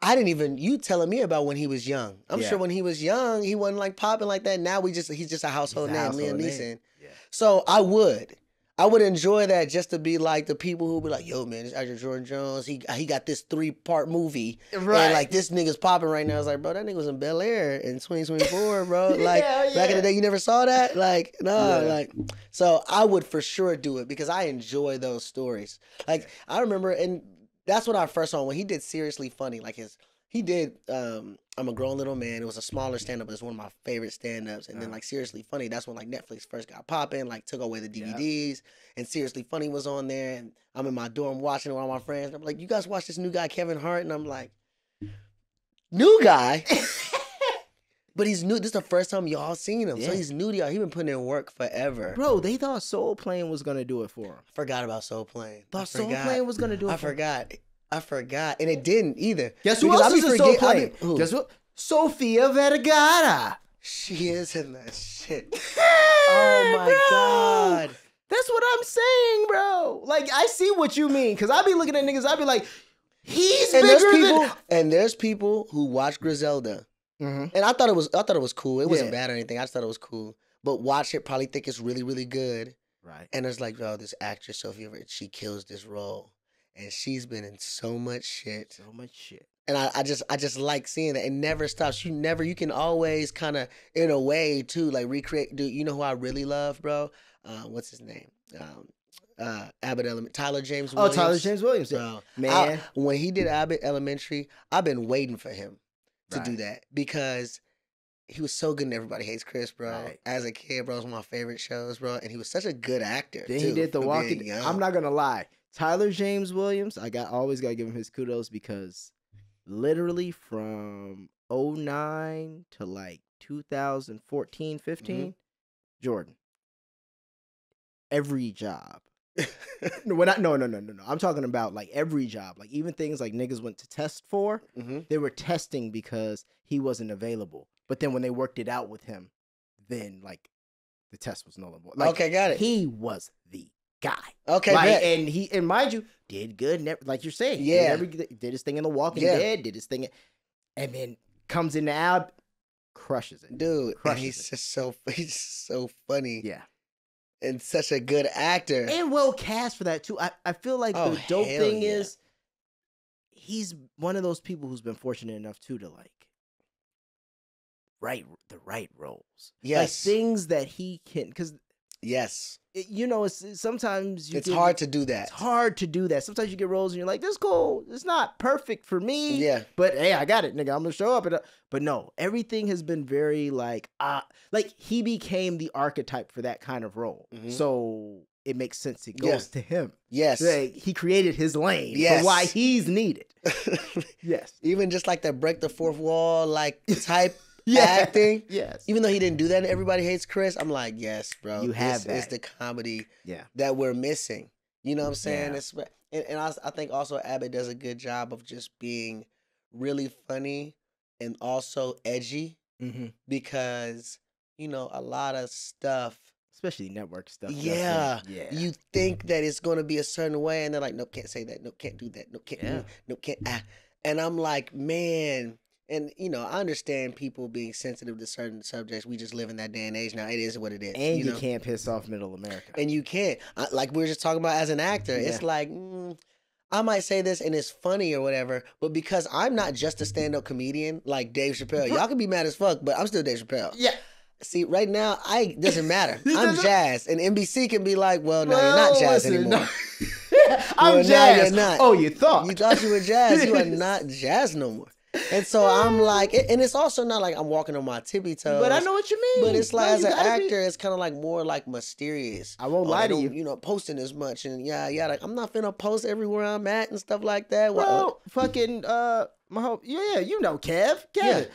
I didn't even you telling me about when he was young. I'm yeah. sure when he was young, he wasn't like popping like that. Now we just he's just a household a name, household Liam name. Neeson. Yeah. So I would. I would enjoy that just to be like the people who be like, yo, man, this actor Jordan Jones, he he got this three-part movie. Right. And like, this nigga's popping right now. It's like, bro, that nigga was in Bel-Air in twenty twenty-four, bro. Like, yeah, yeah. back in the day, you never saw that? Like, no. Yeah. Like, so I would for sure do it because I enjoy those stories. Like, yeah. I remember, and that's what I first saw when he did Seriously Funny. Like, his he did um, I'm a Grown Little Man. It was a smaller stand-up, but it's one of my favorite stand-ups. And uh-huh. then, like, Seriously Funny, that's when, like, Netflix first got popping, like, took away the D V Ds. Yep. And Seriously Funny was on there. And I'm in my dorm watching it with all my friends. And I'm like, you guys watch this new guy, Kevin Hart? And I'm like, new guy? But he's new. This is the first time y'all seen him. Yeah. So he's new to y'all. He been putting in work forever. Bro, they thought Soul Plane was going to do it for him. I forgot about Soul Plane. Thought I Soul forgot. Plane was going to do it I for him. I forgot. I forgot, and it didn't either. Guess who else is in Soul Plane? Guess what? Sofia Vergara. She is in that shit. Oh my God. That's what I'm saying, bro. Like, I see what you mean. Because I be looking at niggas, I be like, he's and bigger people, than... And there's people who watch Griselda. Mm-hmm. And I thought it was I thought it was cool. It wasn't yeah. bad or anything. I just thought it was cool. But watch it, probably think it's really, really good. Right. And it's like, oh, this actress, Sophia, she kills this role. And she's been in so much shit. So much shit. And I, I just I just like seeing that. It never stops. You never, you can always kind of, in a way, too, like recreate. Dude, you know who I really love, bro? Uh, what's his name? Um, uh, Abbott Elementary. Tyler James Williams. Oh, Tyler James Williams. Bro, man. I, when he did Abbott Elementary, I've been waiting for him to right. do that because he was so good in Everybody Hates Chris, bro. Right. As a kid, bro, it was one of my favorite shows, bro. And he was such a good actor. Then too, he did the Walking. I'm not going to lie. Tyler James Williams, I got always got to give him his kudos because literally from oh nine to like two thousand fourteen, fifteen, mm-hmm. Jordan. Every job. no, when I, no, no, no, no, no. I'm talking about like every job. Like even things like niggas went to test for, mm-hmm. they were testing because he wasn't available. But then when they worked it out with him, then like the test was null and void. Like, okay, got it. He was the guy. Okay, like, and he and mind you, did good. Never, like you're saying, yeah, did, every, did his thing in The Walking yeah. Dead, did his thing, and then comes in the Ab, crushes it, dude. Crushes and he's it. just so he's so funny, yeah, and such a good actor and well cast for that too. I I feel like oh, the dope thing yeah. is he's one of those people who's been fortunate enough too to like right the right roles, yes, like things that he can because yes. You know, it's sometimes you it's get, hard to do that. It's hard to do that. Sometimes you get roles and you're like, "This is cool. It's not perfect for me." Yeah. But hey, I got it, nigga. I'm gonna show up. And, uh, but no, everything has been very like, ah, uh, like he became the archetype for that kind of role. Mm-hmm. So it makes sense. It goes yes. to him. Yes. Like, he created his lane. Yes. For why he's needed. yes. Even just like that break the fourth wall like type. Yeah. Acting, yes. Even though he didn't do that in Everybody Hates Chris, I'm like, yes, bro. You have that. It's the comedy yeah. that we're missing. You know what I'm saying? Yeah. It's, and and I, I think also Abbott does a good job of just being really funny and also edgy mm-hmm. because, you know, a lot of stuff. Especially network stuff. Yeah. yeah. You think that it's going to be a certain way and they're like, nope, can't say that. Nope, can't do that. Nope, can't. Yeah. Nope, can't. Ah. And I'm like, man... And, you know, I understand people being sensitive to certain subjects. We just live in that day and age now. It is what it is. And you, you know? Can't piss off middle America. And you can't. I, like we were just talking about as an actor. Yeah. It's like, mm, I might say this and it's funny or whatever, but because I'm not just a stand-up comedian like Dave Chappelle. Y'all can be mad as fuck, but I'm still Dave Chappelle. Yeah. See, right now, I doesn't matter. I'm Jazz. And N B C can be like, well, no, well, you're not Jazz listen, anymore. No. I'm well, Jazz. You're not. Oh, you thought. You thought you were Jazz. You are not Jazz no more. And so I'm like, and it's also not like I'm walking on my tippy toes. But I know what you mean. But it's like no, as an actor, be... it's kind of like more like mysterious. I won't oh, lie to you. You know, posting as much and yeah, yeah. Like, I'm not finna post everywhere I'm at and stuff like that. Bro, well, fucking, uh, my whole, yeah, you know, Kev, Kev. Yeah.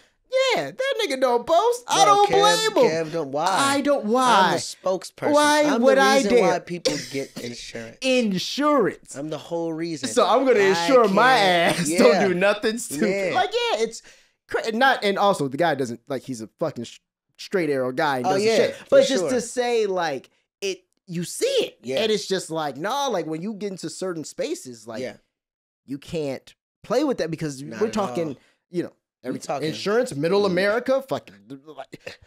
Yeah, that nigga don't boast. Bro, I don't Kev, blame him. Kev don't, why? I don't, why? I'm a spokesperson. Why I'm would I dare? I'm the reason why people get insurance. Insurance. I'm the whole reason. So I'm going to insure my ass. Yeah. Don't do nothing stupid. Yeah. Like, yeah, it's cra not, and also the guy doesn't, like, he's a fucking sh straight arrow guy and doesn't oh, yeah, shit. But just sure. to say, like, it, you see it. Yeah. And it's just like, nah, like, when you get into certain spaces, like, yeah. you can't play with that because not we're talking, all. you know, Every talking insurance, middle America, fucking no.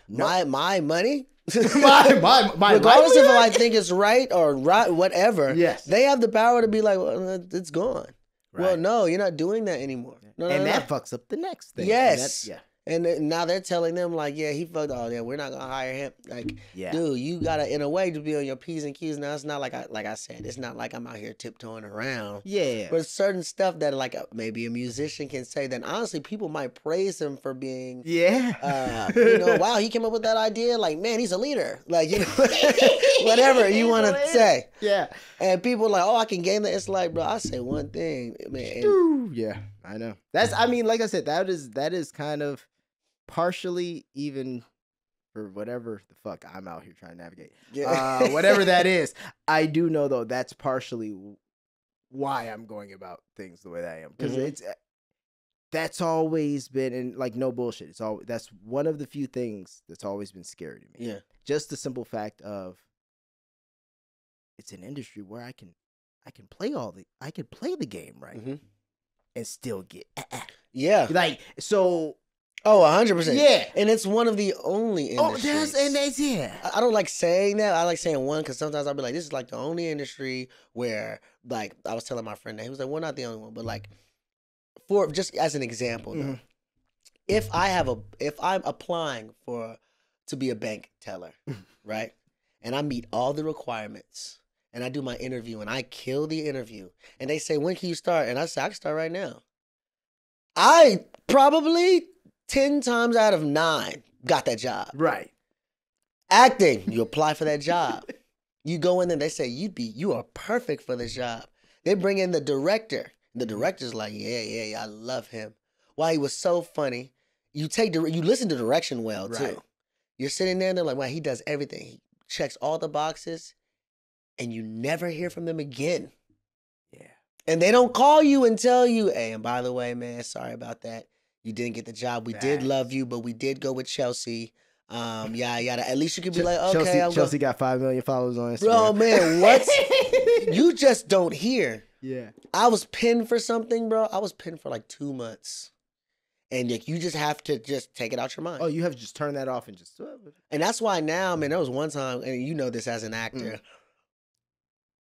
my my money, my my my. Regardless if I think it's right or right, whatever. Yes, they have the power to be like, well, it's gone. Right. Well, no, you're not doing that anymore. No, and no, that no. fucks up the next thing. Yes, and yeah. And then, now they're telling them like, yeah, he fucked. Oh yeah, we're not gonna hire him. Like, yeah. dude, you gotta in a way to be on your P's and Q's. Now it's not like I like I said, it's not like I'm out here tiptoeing around. Yeah, but certain stuff that like maybe a musician can say that honestly people might praise him for being. Yeah, uh, you know, wow, he came up with that idea. Like, man, he's a leader. Like, you know, whatever you want to say. Yeah, and people like, oh, I can game that. It's like, bro, I say one thing, man. And, yeah, I know. That's I mean, like I said, that is that is kind of. Partially, even for whatever the fuck I'm out here trying to navigate, yeah. uh, whatever that is, I do know though that's partially why I'm going about things the way that I am because mm-hmm. it's that's always been and like no bullshit. It's all that's one of the few things that's always been scary to me. Yeah, just the simple fact of it's an industry where I can I can play all the I can play the game right mm-hmm. and still get ah, ah. yeah like so oh one hundred percent yeah and it's one of the only industries. Oh that's and that's yeah I, I don't like saying that I like saying one because sometimes I'll be like this is like the only industry where like I was telling my friend that he was like we're well, not the only one but like for just as an example though, mm-hmm. if I have a if I'm applying for to be a bank teller right and I meet all the requirements. And I do my interview, and I kill the interview. And they say, when can you start? And I say, I can start right now. I probably ten times out of nine got that job. Right. Acting, you apply for that job. You go in there, they say, you be, you are perfect for this job. They bring in the director. The director's like, yeah, yeah, yeah, I love him. Why, he was so funny. You take, you listen to direction well, too. Right. You're sitting there, and they're like, wow, he does everything. He checks all the boxes. And you never hear from them again. Yeah. And they don't call you and tell you, hey, and by the way, man, sorry about that. You didn't get the job. We nice. did love you, but we did go with Chelsea. Um, yeah, yeah. At least you could be Ch like, okay. Chelsea, I'm Chelsea got five million followers on Instagram. Bro, man, what? You just don't hear. Yeah. I was pinned for something, bro. I was pinned for like two months. And like, you just have to just take it out your mind. Oh, you have to just turn that off and just. And that's why now, man, there was one time, and you know this as an actor. Mm.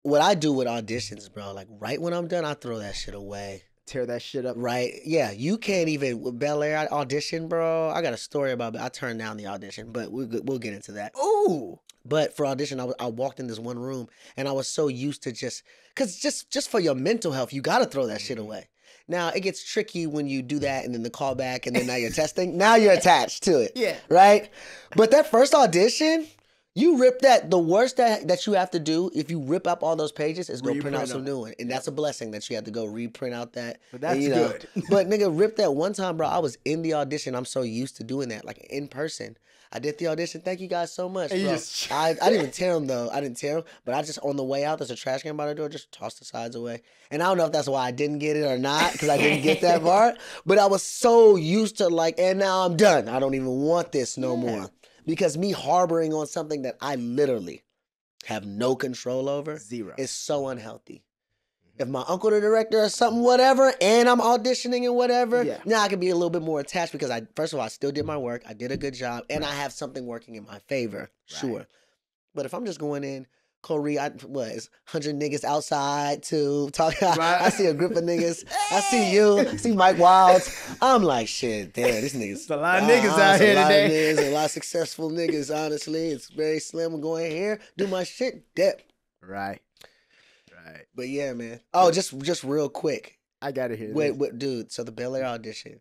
What I do with auditions, bro, like right when I'm done, I throw that shit away. Tear that shit up. Right. Yeah. You can't even, with Bel-Air I audition, bro. I got a story about it. I turned down the audition, but we'll, we'll get into that. Ooh. But for audition, I, I walked in this one room and I was so used to just, because just, just for your mental health, you got to throw that shit away. Now, it gets tricky when you do that and then the callback and then now you're testing. Now you're attached to it. Yeah. Right? But that first audition... You rip that, the worst that, that you have to do, if you rip up all those pages, is go reprint print out some new one. And that's a blessing that you have to go reprint out that. But that's and, you know, good. But nigga, rip that one time, bro. I was in the audition. I'm so used to doing that, like in person. I did the audition. Thank you guys so much, bro. Just... I, I didn't even tell him, though. I didn't tell him. But I just, on the way out, there's a trash can by the door, just tossed the sides away. And I don't know if that's why I didn't get it or not, because I didn't get that part. But I was so used to like, and now I'm done. I don't even want this no yeah. more. Because me harboring on something that I literally have no control over Zero. is so unhealthy. Mm-hmm. If my uncle the director or something, whatever, and I'm auditioning and whatever, yeah. now I can be a little bit more attached because I, first of all, I still did my work, I did a good job, and right. I have something working in my favor, right. sure. But if I'm just going in, Corey, I what is hundred niggas outside to talk. Right. I, I see a group of niggas. I see you. I see Mike Wilds. I'm like, shit, damn, these niggas. It's a lot of niggas uh, out here a lot today. Of niggas, a lot of successful niggas. Honestly, it's very slim. I'm going here, do my shit, dip. Right, right. But yeah, man. Oh, just just real quick. I gotta hear. Wait, this. wait, dude. So the Bel-Air audition.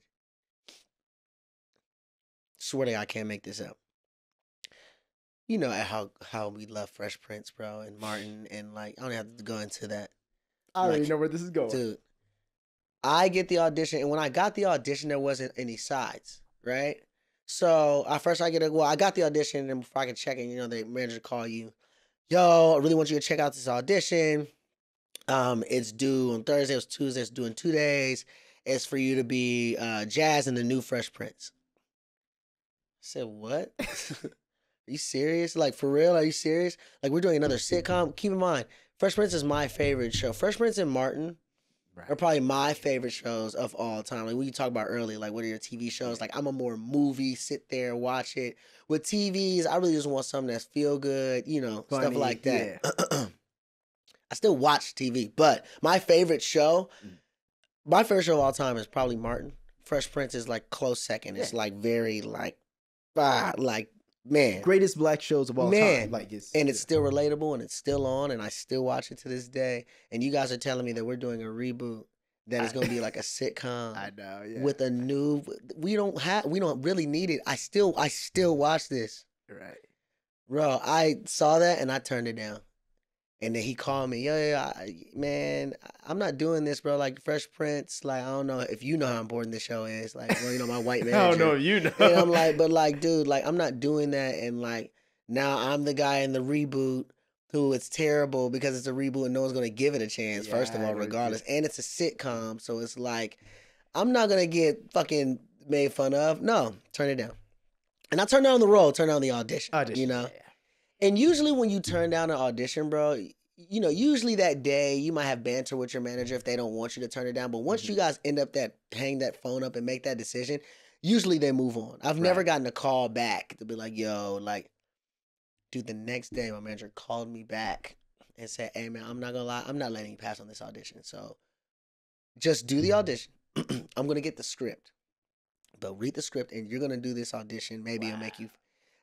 Swear to God, I can't make this up. You know how how we love Fresh Prince, bro, and Martin, and like I don't have to go into that. I like, already know where this is going, dude. I get the audition, and when I got the audition, there wasn't any sides, right? So I first I get a well, I got the audition, and before I could check it, you know, the manager call you, yo, I really want you to check out this audition. Um, it's due on Thursday. It was Tuesday. It's due in two days. It's for you to be uh, Jazz and the new Fresh Prince. I said what? Are you serious? Like, for real? Are you serious? Like, we're doing another sitcom. Keep in mind, Fresh Prince is my favorite show. Fresh Prince and Martin right. are probably my favorite shows of all time. Like, what you talked about earlier, like, what are your T V shows? Like, I'm a more movie, sit there, watch it. With T Vs, I really just want something that's feel good, you know, funny, stuff like that. Yeah. I still watch T V, but my favorite show, my favorite show of all time is probably Martin. Fresh Prince is, like, close second. Yeah. It's, like, very, like, ah, like, man, greatest black shows of all man. time, like it's, and it's still relatable, and it's still on, and I still watch it to this day. And you guys are telling me that we're doing a reboot that is going to be like a sitcom. I know, yeah. With a new, we don't have, we don't really need it. I still, I still watch this. Right, bro. I saw that and I turned it down. And then he called me, yo, yo, I, man, I'm not doing this, bro. Like, Fresh Prince, like, I don't know if you know how important this show is. Like, well, you know, my white man. I don't know if you know. And I'm like, but, like, dude, like, I'm not doing that. And, like, now I'm the guy in the reboot who it's terrible because it's a reboot and no one's going to give it a chance, yeah, first of all, regardless. And it's a sitcom, so it's like, I'm not going to get fucking made fun of. No, turn it down. And I turned down the role, turn down the audition, audition. you know? Yeah. And usually when you turn down an audition, bro, you know, usually that day you might have banter with your manager if they don't want you to turn it down. But once mm-hmm. you guys end up that, hang that phone up and make that decision, usually they move on. I've right. never gotten a call back to be like, yo, like, dude, the next day my manager called me back and said, hey, man, I'm not going to lie. I'm not letting you pass on this audition. So just do the audition. I'm going to get the script. But read the script and you're going to do this audition. Maybe wow. it'll make you...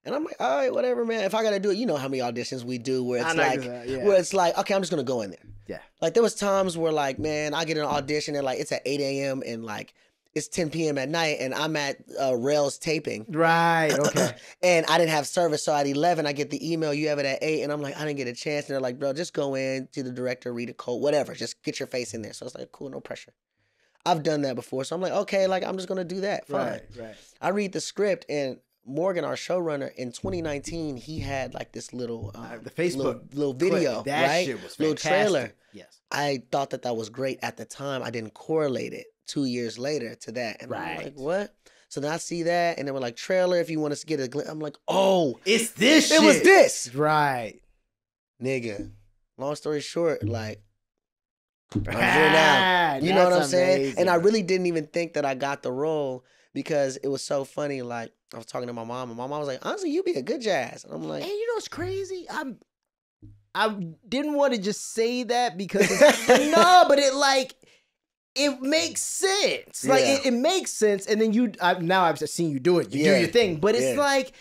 And I'm like, all right, whatever, man. If I got to do it, you know how many auditions we do where it's like, exactly, yeah. where it's like, okay, I'm just going to go in there. Yeah. Like there was times where like, man, I get an audition and like it's at eight a m and like it's ten p m at night and I'm at uh, Rel's taping. Right, okay. And I didn't have service. So at eleven, I get the email, you have it at eight. And I'm like, I didn't get a chance. And they're like, bro, just go in to the director, read a code, whatever. Just get your face in there. So it's like, cool, no pressure. I've done that before. So I'm like, okay, like I'm just going to do that. Fine. Right, right. I read the script and... Morgan, our showrunner, in twenty nineteen, he had like this little um, uh, the Facebook little, little video, that right? Shit was little trailer. Yes, I thought that that was great at the time. I didn't correlate it two years later to that, and right. I'm like, what? So then I see that, and they were like, trailer. If you want us to get a glimpse, I'm like, oh, it's this. It shit. was this, right, nigga. Long story short, like. I'm here now. You know what I'm amazing. saying? And I really didn't even think that I got the role because it was so funny. Like, I was talking to my mom, and my mom was like, honestly, you be a good jazz. And I'm like, hey, you know what's crazy? I'm, I didn't want to just say that because, no, but it like, it makes sense. Like, yeah. it, it makes sense. And then you, I, now I've seen you do it. You yeah. do your thing. But it's yeah. like,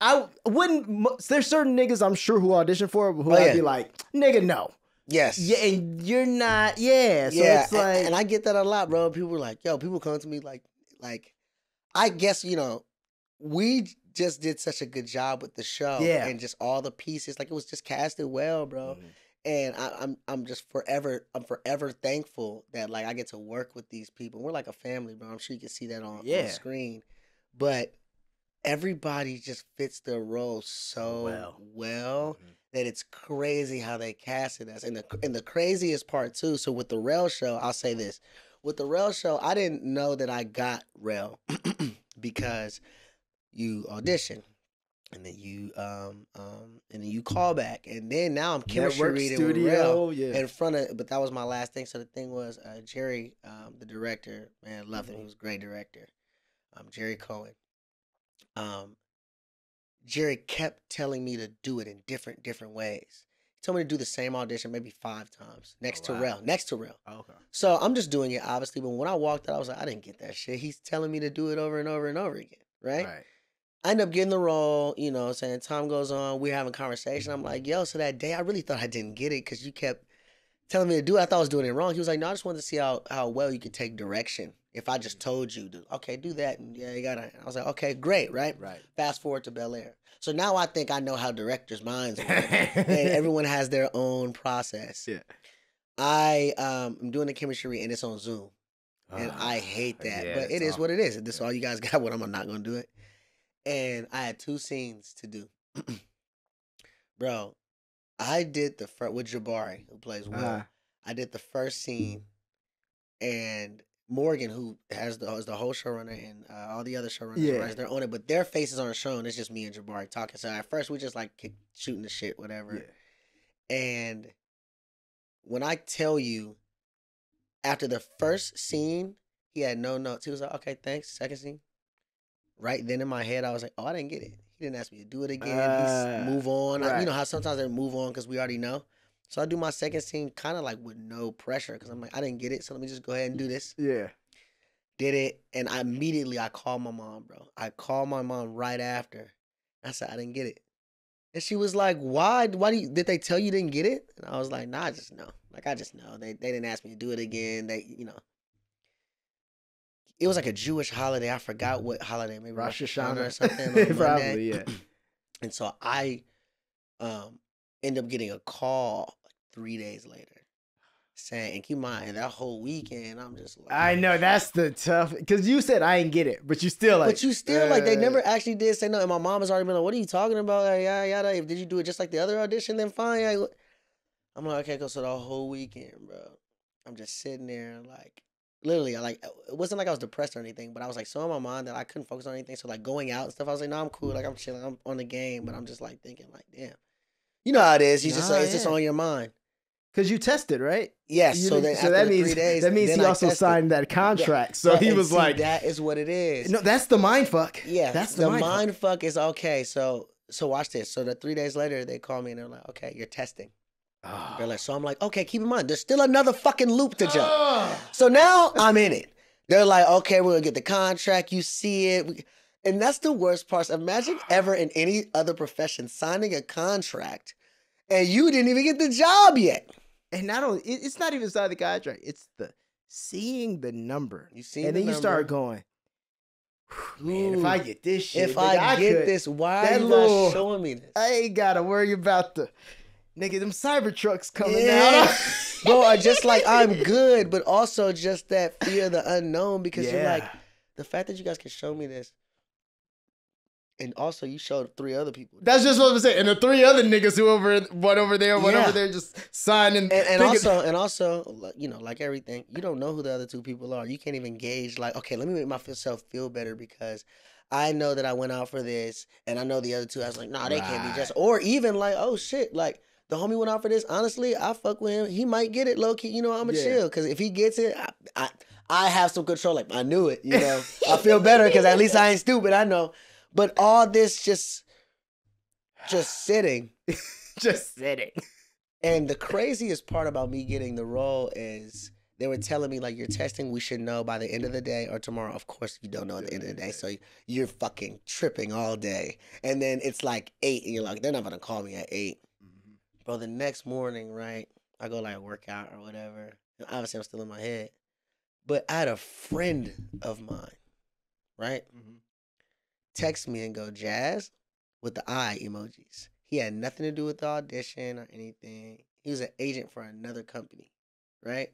I wouldn't, there's certain niggas I'm sure who audition for who oh, I'd yeah. be like, nigga, no. Yes. Yeah, and you're not, yeah. So yeah, it's like. And, and I get that a lot, bro. People are like, yo, people come to me like, like, I guess, you know, we just did such a good job with the show. Yeah. And just all the pieces. Like, it was just casted well, bro. Mm-hmm. And I, I'm I'm just forever, I'm forever thankful that, like, I get to work with these people. We're like a family, bro. I'm sure you can see that on, yeah. on screen. But everybody just fits their role so well. well mm-hmm. That it's crazy how they casted us. And the and the craziest part too, so with the Rel show, I'll say this. With the Rel show, I didn't know that I got Rel because you audition and then you um um and then you call back. And then now I'm chemistry reading with Rel yeah. in front of, but that was my last thing. So the thing was uh, Jerry, um, the director, man, loved him. He was a great director. Um, Jerry Cohen. Um Jerry kept telling me to do it in different, different ways. He told me to do the same audition maybe five times next oh, wow. to Rel, next to Rel. Oh, okay. So I'm just doing it, obviously. But when I walked out, I was like, I didn't get that shit. He's telling me to do it over and over and over again, right? Right. I end up getting the role, you know, saying time goes on. We're having a conversation. I'm like, yo, so that day I really thought I didn't get it because you kept telling me to do it. I thought I was doing it wrong. He was like, no, I just wanted to see how, how well you could take direction. If I just told you, to, okay, do that, and yeah, you gotta. I was like, okay, great, right? Right. Fast forward to Bel-Air. So now I think I know how directors' minds work. And everyone has their own process. Yeah. I um, am doing the chemistry, and it's on Zoom, uh, and I hate that, yeah, but it is awful. What it is. This is all you guys got. What I'm not gonna do it. And I had two scenes to do, bro. I did the first with Jabari, who plays Will. Uh, I did the first scene, and Morgan, who has the, is the whole showrunner and uh, all the other showrunners, yeah. right? They're on it, but their faces aren't shown. It's just me and Jabari talking. So at first, we just like keep shooting the shit, whatever. Yeah. And when I tell you, after the first scene, he had no notes. He was like, okay, thanks. Second scene. Right then in my head, I was like, oh, I didn't get it. He didn't ask me to do it again. Uh, He's move on. Right. I, you know how sometimes they move on because we already know. So I do my second scene kind of like with no pressure because I'm like, I didn't get it, so let me just go ahead and do this. Yeah. Did it, and I immediately, I called my mom, bro. I called my mom right after. I said, I didn't get it. And she was like, why? Why do you, did they tell you didn't get it? And I was like, nah, I just know. Like, I just know. They, they didn't ask me to do it again. They, you know. It was like a Jewish holiday. I forgot what holiday. Maybe Rosh Hashanah or something. Like probably, yeah. And so I um, end up getting a call three days later, saying, and keep in mind that whole weekend, I'm just like, I know that's the tough, because you said I didn't get it, but you still like, but you still uh, like, they never actually did say no. And my mom has already been like, what are you talking about? Like, yada yada. If did you do it just like the other audition? Then fine. Like, I'm like, okay, go. So the whole weekend, bro, I'm just sitting there like, literally, I like, it wasn't like I was depressed or anything, but I was like so in my mind that I couldn't focus on anything. So like going out and stuff, I was like, no, I'm cool. Like I'm chilling, I'm on the game, but I'm just like thinking like, damn. You know how it is. You just oh, like, it's yeah. just on your mind. Because you tested, right? Yes. You, so then so after that the means, three days, that means he I also tested. signed that contract. Yeah. So that, he was see, like, that is what it is. No, that's the mind fuck. Yeah, that's the, the mind, mind fuck. fuck is okay. So so watch this. So the three days later, they call me and they're like, okay, you're testing. Oh. They're like, so I'm like, okay, keep in mind, there's still another fucking loop to jump. Oh. So now I'm in it. They're like, okay, we're gonna get the contract. You see it. We... And that's the worst part. Imagine ever in any other profession signing a contract and you didn't even get the job yet. And not only, it's not even signing the contract. It's the seeing the number. You see, and the then number. you start going, man, if I get this shit, if nigga, I get I could, this, why that are you little, not showing me this? I ain't gotta worry about the nigga, them Cybertrucks coming yeah. out. Bro, I just like, I'm good, but also just that fear of the unknown, because yeah. you're like, the fact that you guys can show me this. And also, you showed three other people. That's just what I'm saying. And the three other niggas who over one over there, one yeah. over there, just signing. And, and also, and also, you know, like everything, you don't know who the other two people are. You can't even gauge. Like, okay, let me make myself feel better because I know that I went out for this, and I know the other two. I was like, nah, they right. can't be just. Or even like, oh shit, like the homie went out for this. Honestly, I fuck with him. He might get it, low key. You know, I'ma yeah. chill because if he gets it, I, I I have some control. Like I knew it. You know, I feel better because at least I ain't stupid. I know. But all this just, just sitting. just sitting. And the craziest part about me getting the role is they were telling me, like, you're testing, we should know by the end of the day or tomorrow. Of course you don't know at the end of the day, so you're fucking tripping all day. And then it's like eight, and you're like, they're not going to call me at eight. Mm-hmm. Bro, the next morning, right, I go, like, work out or whatever. And obviously, I'm still in my head. But I had a friend of mine, right? Mm-hmm. Text me and go, Jazz, with the eye emojis. He had nothing to do with the audition or anything. He was an agent for another company, right?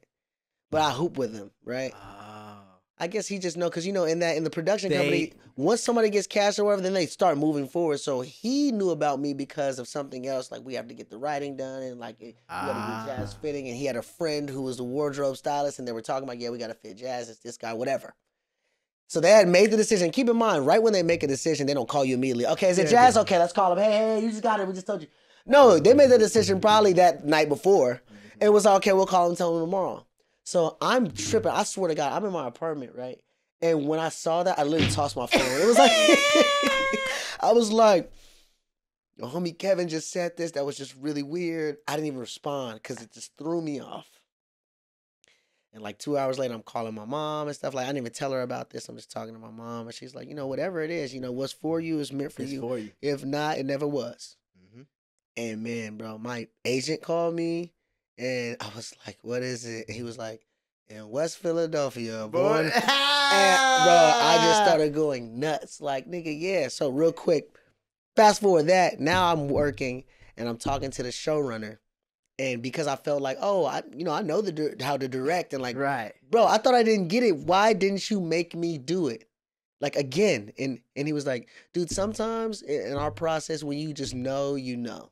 But I hoop with him, right? Oh. I guess he just know, because, you know, in that in the production they... company, once somebody gets cast or whatever, then they start moving forward. So he knew about me because of something else. Like, we have to get the writing done, and, like, we got to do Jazz fitting. And he had a friend who was a wardrobe stylist, and they were talking about, yeah, we got to fit Jazz. It's this guy, whatever. So they had made the decision. Keep in mind, right when they make a decision, they don't call you immediately. Okay, is it yeah, Jazz? Yeah. Okay, let's call him. Hey, hey, you just got it. We just told you. No, they made the decision probably that night before. Mm-hmm. It was, okay, we'll call him, tell him tomorrow. So I'm tripping. I swear to God, I'm in my apartment, right? And when I saw that, I literally tossed my phone. It was like, I was like, your homie Kevin just said this. That was just really weird. I didn't even respond because it just threw me off. And like two hours later, I'm calling my mom and stuff. Like, I didn't even tell her about this. I'm just talking to my mom. And she's like, you know, whatever it is, you know, what's for you is meant for, you. for you. If not, it never was. Mm-hmm. And man, bro, my agent called me and I was like, what is it? He was like, in West Philadelphia, boy. And, bro, I just started going nuts. Like, nigga, yeah. So real quick, fast forward that. Now I'm working and I'm talking to the showrunner. And because I felt like, oh, I, you know, I know the how to direct, and like, right, bro, I thought I didn't get it. Why didn't you make me do it? Like again, and and he was like, dude, sometimes in our process, when you just know, you know.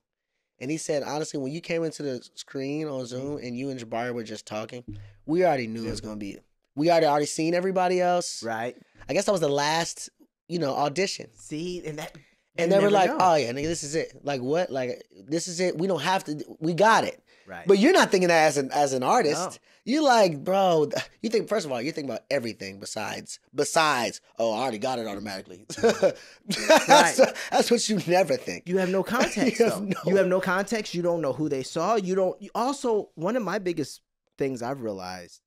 And he said, honestly, when you came into the screen on Zoom and you and Jabari were just talking, we already knew it was gonna be it. We already already seen everybody else, right? I guess that was the last, you know, audition. See, and that. And they were like, know. oh, yeah, nigga, this is it. Like, what? Like, this is it. We don't have to. We got it. Right. But you're not thinking that as an, as an artist. No. You're like, bro, you think, first of all, you're thinking about everything besides, besides, oh, I already got it automatically. Right. that's, that's what you never think. You have no context, you though. Have no... You have no context. You don't know who they saw. You don't. You also, one of my biggest things I've realized,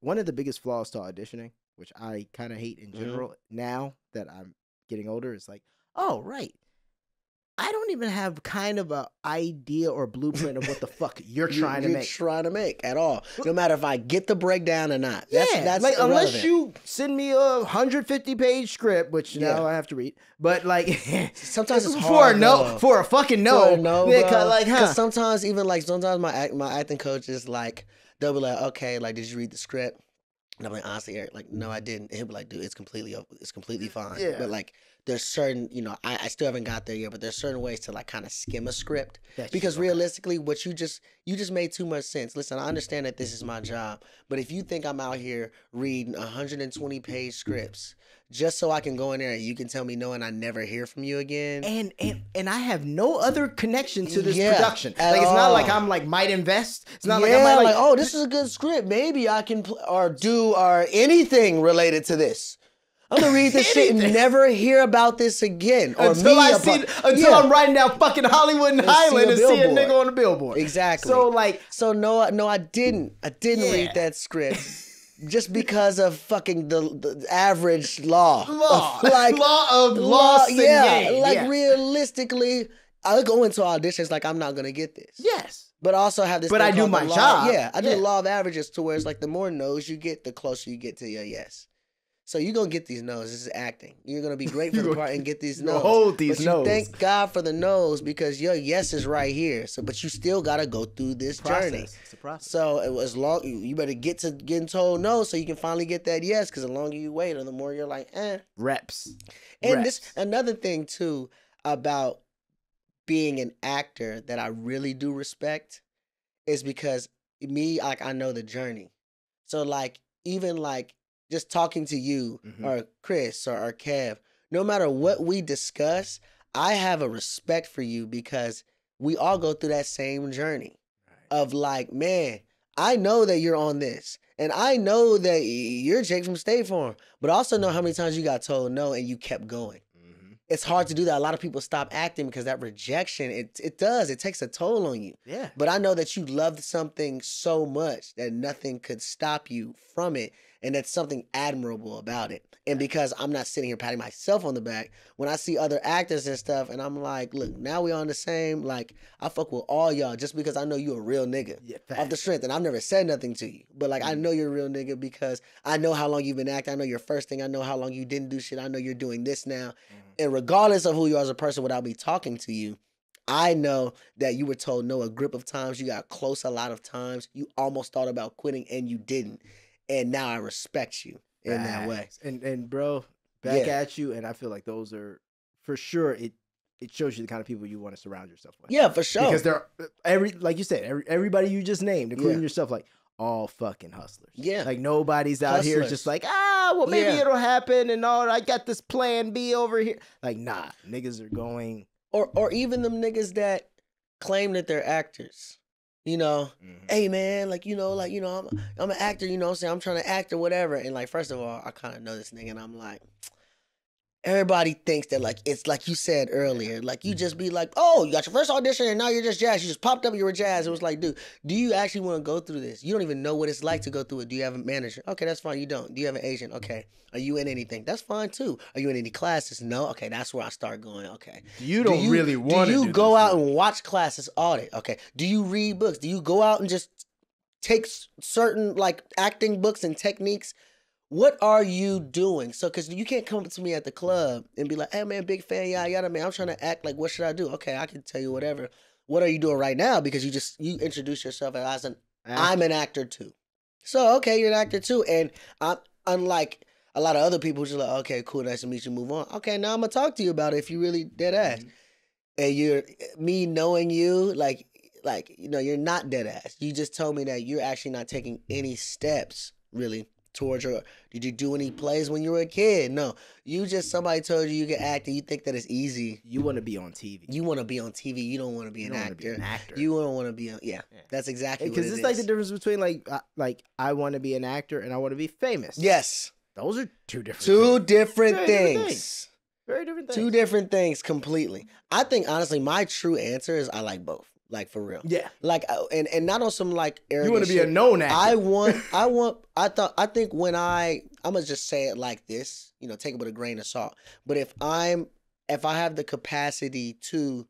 one of the biggest flaws to auditioning, which I kind of hate in general mm-hmm. now that I'm getting older, is like, oh, right. I don't even have kind of an idea or blueprint of what the fuck you're trying you, to you're make. You're trying to make at all. No matter if I get the breakdown or not. That's, yeah. That's like, unless you send me a one hundred fifty page script, which yeah. now I have to read. But like, sometimes it's hard. For a no, bro. For a fucking no. For a no, bro. Like, huh. sometimes even like, sometimes my, act, my acting coach is like, they'll be like, okay, like, did you read the script? And I'm like, honestly, Eric, like, no, I didn't. And he'll be like, dude, it's completely, it's completely fine. Yeah. But like, there's certain, you know, I, I still haven't got there yet, but there's certain ways to like kind of skim a script. That's because true. realistically, what you just, you just made too much sense. Listen, I understand that this is my job, but if you think I'm out here reading one hundred twenty page scripts just so I can go in there and you can tell me no and I never hear from you again. And and, and I have no other connection to this yeah, production. Like, it's all. not like I'm like might invest. It's not yeah, like I'm like, like, oh, this is a good script. Maybe I can pl or do or anything related to this. I'm gonna read this shit and never hear about this again. Or until me I see, until yeah. I'm writing down fucking Hollywood and Highland and see a nigga on the billboard. Exactly. So like, so no, no, I didn't. I didn't yeah. read that script just because of fucking the, the average law, law, of, like law of law. Yeah, like yeah. realistically, I go into auditions like I'm not gonna get this. Yes. But also have this. But I do my law. job. Yeah, I do yeah. the law of averages to where it's like the more no's you get, the closer you get to your yes. So you're going to get these no's. This is acting. You're going to be great for the part and get these no's. Hold these but you no's. Thank God for the no's because your yes is right here. So, but you still got to go through this process. journey. It's a process. So it was long. You better get to getting told no so you can finally get that yes, because the longer you wait or the more you're like, eh. Reps. And Reps. this another thing, too, about being an actor that I really do respect is because me, like, I know the journey. So, like, even, like, just talking to you mm-hmm. or Chris or, or Kev, no matter what we discuss, I have a respect for you because we all go through that same journey right. of like, man, I know that you're on this and I know that you're Jake from State Farm, but I also know how many times you got told no and you kept going. Mm-hmm. It's hard to do that. A lot of people stop acting because that rejection, it, it does, it takes a toll on you. Yeah. But I know that you loved something so much that nothing could stop you from it. And that's something admirable about it. And because I'm not sitting here patting myself on the back, when I see other actors and stuff, and I'm like, look, now we on the same, like, I fuck with all y'all just because I know you a real nigga yeah, off the strength. And I've never said nothing to you. But, like, I know you're a real nigga because I know how long you've been acting. I know your first thing. I know how long you didn't do shit. I know you're doing this now. Mm-hmm. And regardless of who you are as a person without me talking to you, I know that you were told no a grip of times. You got close a lot of times. You almost thought about quitting, and you didn't. And now I respect you in right. that way. And and bro, back yeah. at you. And I feel like those are for sure. It it shows you the kind of people you want to surround yourself with. Yeah, for sure. Because they're every like you said, every, everybody you just named, including yeah. yourself, like all fucking hustlers. Yeah, like nobody's out hustlers. here just like ah, well maybe yeah. it'll happen and all. I got this plan B over here. Like nah, niggas are going. Or or even them niggas that claim that they're actors. You know, mm-hmm. hey man, like you know, like you know, I'm I'm an actor. You know, what I'm saying I'm trying to act or whatever. And like, first of all, I kind of know this nigga, and I'm like, everybody thinks that like it's like you said earlier, like you just be like, oh, you got your first audition, and now you're just jazz. You just popped up, you were jazz. It was like, dude, do you actually want to go through this? You don't even know what it's like to go through it. Do you have a manager? Okay, that's fine. You don't. Do you have an agent? Okay. Are you in anything? That's fine too. Are you in any classes? No. Okay, that's where I start going. Okay. You don't do you, really want to do you do go out thing. and watch classes, audit? Okay. Do you read books? Do you go out and just take certain like acting books and techniques? What are you doing? So, because you can't come up to me at the club and be like, hey, man, big fan, yada, yada, man. I'm trying to act like, what should I do? Okay, I can tell you whatever. What are you doing right now? Because you just, you introduce yourself as an, actor. I'm an actor too. So, okay, you're an actor too. And I'm, unlike a lot of other people who's just like, okay, cool, nice to meet you, move on. Okay, now I'm going to talk to you about it if you really dead ass. Mm-hmm. And you're, me knowing you, like, like, you know, you're not dead ass. You just told me that you're actually not taking any steps, really. Towards your, did you do any plays when you were a kid? No, you just somebody told you you can act and you think that it's easy. You want to be on T V. You want to be on T V. You don't want to be an actor. An actor. You don't want to be a yeah, yeah. That's exactly because it it's is. like the difference between like uh, like I want to be an actor and I want to be famous. Yes, those are two different two things. different Very things. Different things. Very different things. Two different things completely. I think honestly, my true answer is I like both. Like for real, yeah. Like and and not on some like arrogant. You want to be shit. a known actor. I want, I want. I thought. I think when I, I'm gonna just say it like this. You know, take it with a grain of salt. But if I'm, if I have the capacity to,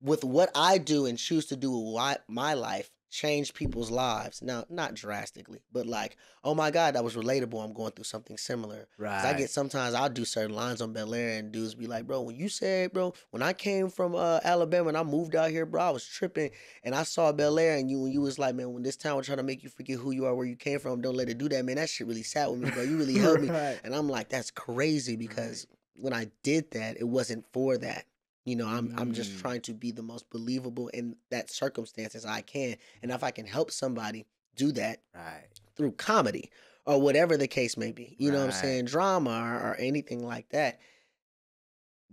with what I do and choose to do with my life, change people's lives. Now, not drastically, but like, oh my God, that was relatable. I'm going through something similar. Right. I get sometimes I'll do certain lines on Bel-Air and dudes be like, bro, when you said, bro, when I came from uh, Alabama and I moved out here, bro, I was tripping and I saw Bel-Air and you when you was like, man, when this town was trying to make you forget who you are, where you came from, don't let it do that, man. That shit really sat with me, bro. You really helped right. me. And I'm like, that's crazy because right. when I did that, it wasn't for that. You know, I'm mm. I'm just trying to be the most believable in that circumstance as I can. And if I can help somebody do that right. through comedy or whatever the case may be. You right. know what I'm saying? Drama or, or anything like that.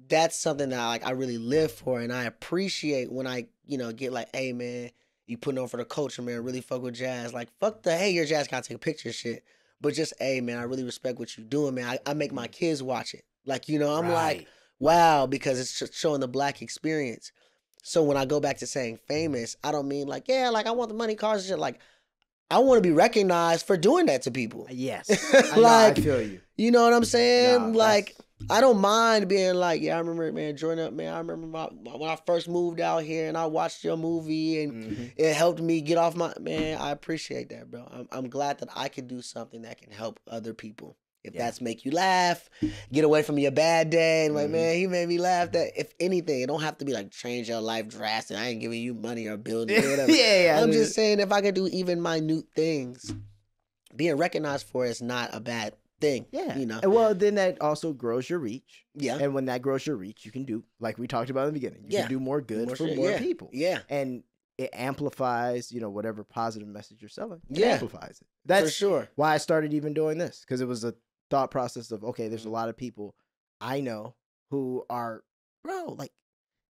That's something that I, like, I really live for, and I appreciate when I, you know, get like, hey, man, you putting on for the culture, man, really fuck with Jazz. Like, fuck the, hey, your Jazz gotta take a picture shit. But just, hey, man, I really respect what you're doing, man. I, I make my kids watch it. Like, you know, I'm right. like, wow, because it's just showing the black experience. So when I go back to saying famous, I don't mean like, yeah, like I want the money, cars and shit. Like, I want to be recognized for doing that to people. Yes. like, I, know, I feel you. You know what I'm saying? No, like, that's... I don't mind being like, yeah, I remember, man, joining up, man. I remember my, when I first moved out here and I watched your movie and mm-hmm. it helped me get off my, man, I appreciate that, bro. I'm, I'm glad that I can do something that can help other people. If yeah. that's make you laugh, get away from your bad day, and like, mm-hmm. man, he made me laugh. That if anything, it don't have to be like change your life drastically. I ain't giving you money or building. Whatever. yeah, yeah, I'm just saying, if I could do even minute things, being recognized for it's not a bad thing. Yeah, you know. And well, then that also grows your reach. Yeah, and when that grows your reach, you can do like we talked about in the beginning. You yeah. can do more good more for shit. more yeah. people. Yeah, and. It amplifies, you know, whatever positive message you're selling. It yeah. amplifies it. That's for sure why I started even doing this, because it was a thought process of, okay, there's a lot of people I know who are, bro, like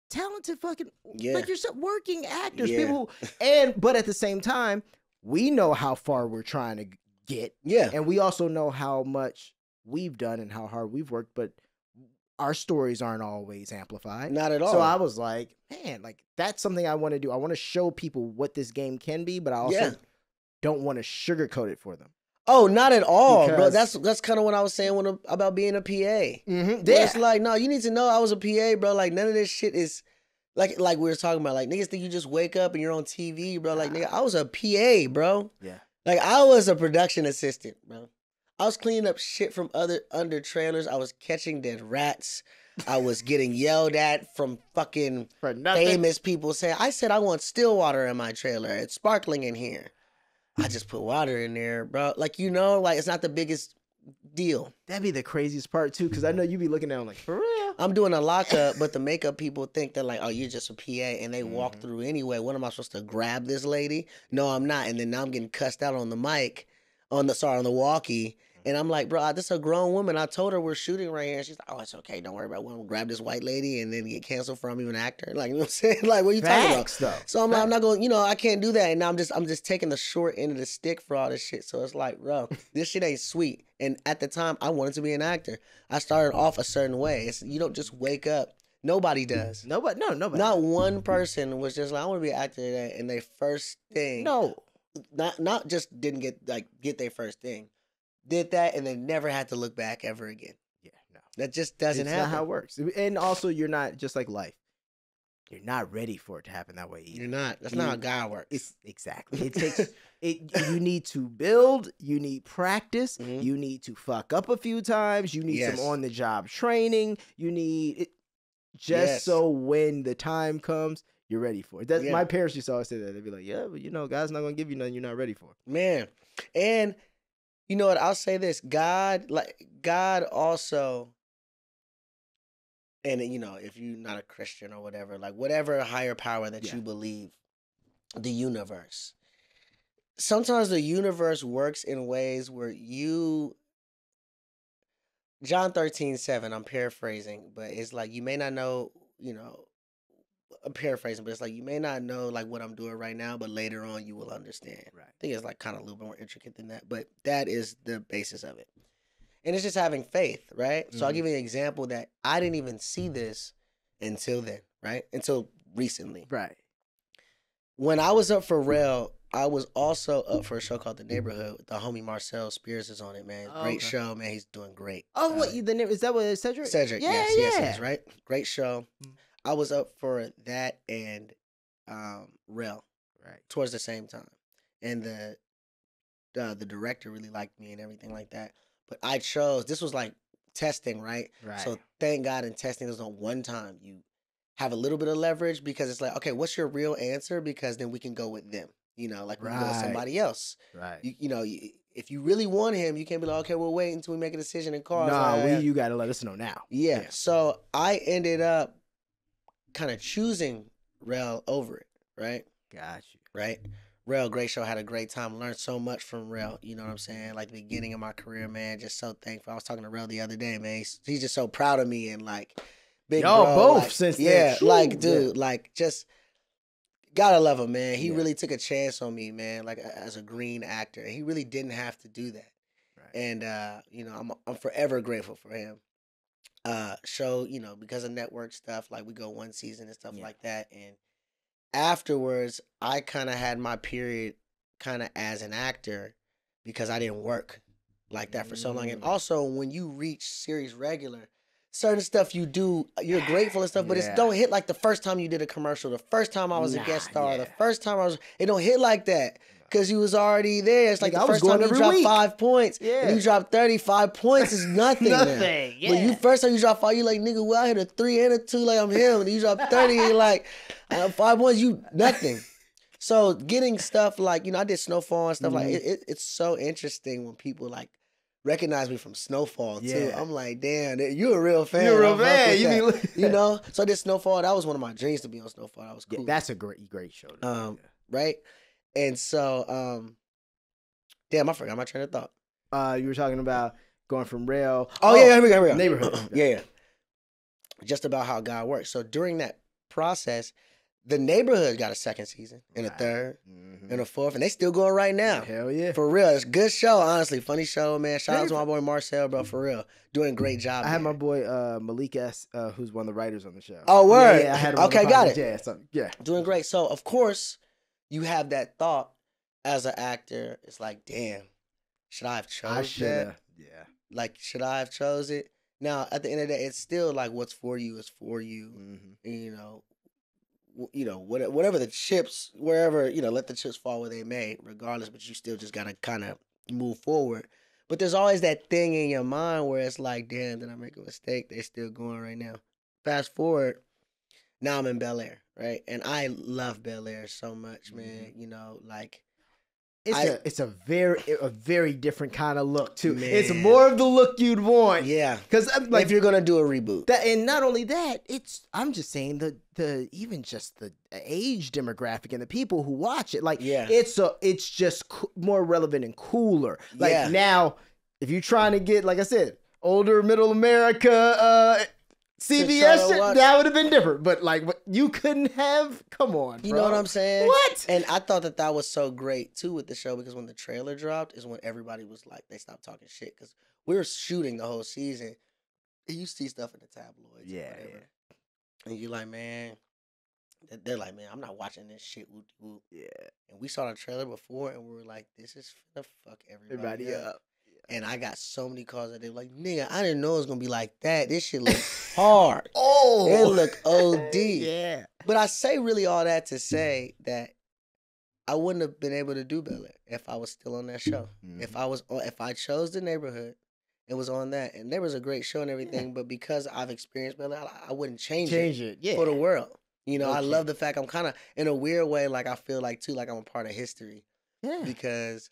talented fucking, yeah. like yourself, working actors, yeah. people who, and, but at the same time, we know how far we're trying to get. Yeah. And we also know how much we've done and how hard we've worked, but our stories aren't always amplified. Not at all. So I was like, man, like that's something I want to do. I want to show people what this game can be, but I also yeah. don't want to sugarcoat it for them. Oh, not at all, because... bro. That's that's kind of what I was saying when, about being a P A. Mm-hmm. Yeah. It's like, no, you need to know I was a P A, bro. Like none of this shit is like like we were talking about. Like niggas think you just wake up and you're on T V, bro. Like nigga, I was a P A, bro. Yeah. Like I was a production assistant, bro. I was cleaning up shit from other under trailers. I was catching dead rats. I was getting yelled at from fucking famous people saying, I said I want still water in my trailer. It's sparkling in here. I just put water in there, bro. Like, you know, like it's not the biggest deal. That'd be the craziest part too, because I know you'd be looking at them like, for real? I'm doing a lockup, but the makeup people think they're like, oh, you're just a P A, and they mm-hmm. walk through anyway. What am I supposed to grab this lady? No, I'm not. And then now I'm getting cussed out on the mic. On the sorry, on the walkie, and I'm like, bro, this is a grown woman. I told her we're shooting right here, and she's like, oh, it's okay, don't worry about it. We'll grab this white lady and then get canceled for I'm even an actor. Like, you know what I'm saying? Like, what are you Facts, talking about? Though. So I'm Facts. like, I'm not going, you know, I can't do that. And now I'm just, I'm just taking the short end of the stick for all this shit. So it's like, bro, this shit ain't sweet. And at the time, I wanted to be an actor. I started off a certain way. It's, you don't just wake up. Nobody does. Nobody, no, nobody. Not one person was just like, I want to be an actor today. And they first thing. No. Not not just didn't get like get their first thing, did that and they never had to look back ever again. Yeah, no, that just doesn't happen. It's not how it works. And also, you're not just like life. You're not ready for it to happen that way either. You're not. That's you, not how God works. It's exactly. It takes it. You need to build. You need practice. Mm-hmm. You need to fuck up a few times. You need yes. some on the job training. You need it, just yes. so when the time comes. You're ready for it. That's, yeah. My parents used to always say that. They'd be like, yeah, but you know, God's not going to give you nothing you're not ready for. Man. And you know what? I'll say this. God, like God also, and you know, if you're not a Christian or whatever, like whatever higher power that yeah. you believe, the universe. Sometimes the universe works in ways where you, John thirteen, seven, I'm paraphrasing, but it's like, you may not know, you know, I'm paraphrasing, but it's like, you may not know like what I'm doing right now, but later on you will understand. Right. I think it's like kind of a little bit more intricate than that, but that is the basis of it. And it's just having faith, right? Mm-hmm. So I'll give you an example that I didn't even see this until then, right? Until recently. Right. When I was up for Rel, I was also up for a show called The Neighborhood. The homie Marcel Spears is on it, man. Oh, great okay. show, man. He's doing great. Oh, uh, what? The, is that what Cedric? Cedric, yeah, yes, yeah. yes, yes, right? Great show. Mm-hmm. I was up for that and um, Rel, right, towards the same time, and the uh, the director really liked me and everything like that. But I chose this was like testing, right? Right. So thank God in testing, there's on one time you have a little bit of leverage because it's like, okay, what's your real answer? Because then we can go with them, you know, like we right. can go with somebody else, right? You, you know. You, If you really want him, you can't be like, okay, we'll wait until we make a decision and call. No, nah, like, we, you got to let us know now. Yeah. yeah. So I ended up kind of choosing Rel over it, right? Got you. Right? Rel, great show. Had a great time. Learned so much from Rel. You know what I'm saying? Like the beginning of my career, man. Just so thankful. I was talking to Rel the other day, man. He's, he's just so proud of me and like big Y'all bro, both like, since yeah, then. Like dude, yeah. like just gotta love him, man. He yeah. really took a chance on me, man. Like as a green actor, and he really didn't have to do that. Right. And uh, you know, I'm I'm forever grateful for him. Uh, show you know because of network stuff, like we go one season and stuff yeah. like that, and. Afterwards, I kind of had my period kind of as an actor because I didn't work like that for so long. And also, when you reach series regular, certain stuff you do, you're grateful and stuff, but yeah. it don't hit like the first time you did a commercial, the first time I was nah, a guest star, yeah. the first time I was, it don't hit like that because you was already there. It's like yeah, the I first time you dropped week. five points, yeah. and you dropped thirty-five points is nothing. nothing, yeah. When you first time you drop five, you like, nigga, well, I hit a three and a two, like I'm him, and you drop thirty, and like, Uh, five ones, you nothing. So getting stuff like, you know, I did Snowfall and stuff mm-hmm. like it, it, it's so interesting when people like recognize me from Snowfall yeah. too. I'm like, damn, you're a real fan. You're a real fan. You, mean, you know? So I did Snowfall. That was one of my dreams to be on Snowfall. That was cool. Yeah, that's a great, great show. Though, um, yeah. Right? And so, um, damn, I forgot my train of thought. Uh, you were talking about going from Rel. Oh, oh yeah, here we go. Here we go. Neighborhood. yeah, yeah. Just about how God works. So during that process, The Neighborhood got a second season and right. a third mm-hmm. and a fourth, and they still going right now. Hell yeah. For real. It's a good show, honestly. Funny show, man. Shout out to my boy Marcel, bro, for real. Doing a great job. I man. had my boy uh, Malik S., uh, who's one of the writers on the show. Oh, word. Yeah, yeah I had him on okay, got it. Yeah, so, yeah. Doing great. So, of course, you have that thought as an actor. It's like, damn, should I have chose I should that? Yeah. Like, should I have chose it? Now, at the end of the day, it's still like what's for you is for you, mm-hmm. and, you know. You know, whatever the chips, wherever, you know, let the chips fall where they may, regardless, but you still just got to kind of move forward. But there's always that thing in your mind where it's like, damn, did I make a mistake? They're still going right now. Fast forward, now I'm in Bel-Air, right? And I love Bel-Air so much, man. You know, like. It's, I, a, it's a very a very different kind of look, too. Man. It's more of the look you'd want. Yeah. Because like, if you're going to do a reboot. That, and not only that, it's I'm just saying the, the even just the age demographic and the people who watch it. Like, yeah. it's, a, it's just co more relevant and cooler. Like, yeah. now, if you're trying to get, like I said, older middle America, uh, C B S, that would have been different. But, like, what, you couldn't have... Come on, bro. You know what I'm saying? What? And I thought that that was so great, too, with the show, because when the trailer dropped is when everybody was like, they stopped talking shit, because we were shooting the whole season. And you see stuff in the tabloids. Yeah, whatever. yeah. And you're like, man... They're like, man, I'm not watching this shit. Whoop, whoop. Yeah. And we saw the trailer before, and we were like, this is gonna fuck everybody, everybody up. up. And I got so many calls that they were like, nigga, I didn't know it was going to be like that. This shit look hard. oh. It look O D. yeah. But I say really all that to say that I wouldn't have been able to do Bel-Air if I was still on that show. Mm-hmm. If I was, if I chose The Neighborhood, it was on that. And there was a great show and everything, yeah. but because I've experienced Bel-Air, I wouldn't change, change it, it. Yeah. for the world. You know, okay. I love the fact I'm kind of, in a weird way, like I feel like, too, like I'm a part of history. Yeah. Because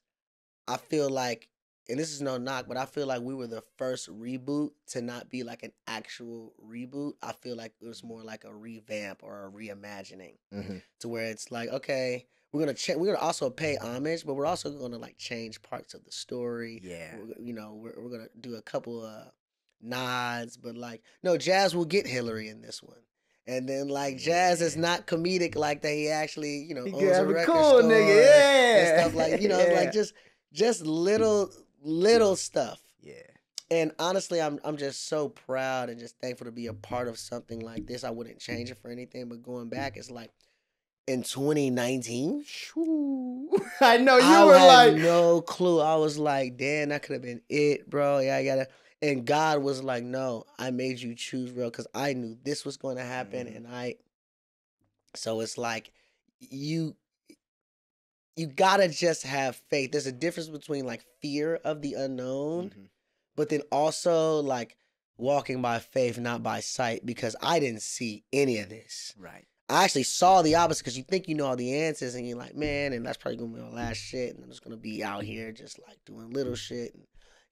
I feel like, and this is no knock, but I feel like we were the first reboot to not be like an actual reboot. I feel like it was more like a revamp or a reimagining, mm-hmm. to where it's like, okay, we're gonna ch we're gonna also pay homage, but we're also gonna like change parts of the story. Yeah, we're, you know, we're we're gonna do a couple of nods, but like, no, Jazz will get Hillary in this one. And then, like, Jazz yeah. is not comedic like that. He actually, you know, he owns a record cool, store nigga. Yeah. and stuff like, you know, yeah. like just just little. Little stuff. Yeah. And honestly, I'm I'm just so proud and just thankful to be a part of something like this. I wouldn't change it for anything, but going back, it's like in twenty nineteen. I know you I were had like no clue. I was like, damn, that could have been it, bro. Yeah, I gotta and God was like, no, I made you choose real because I knew this was gonna happen mm. and I so it's like you You gotta just have faith. There's a difference between like fear of the unknown, mm-hmm. but then also like walking by faith, not by sight, because I didn't see any of this. Right. I actually saw the opposite because you think you know all the answers and you're like, man, and that's probably gonna be my last shit. And I'm just gonna be out here just like doing little shit. And,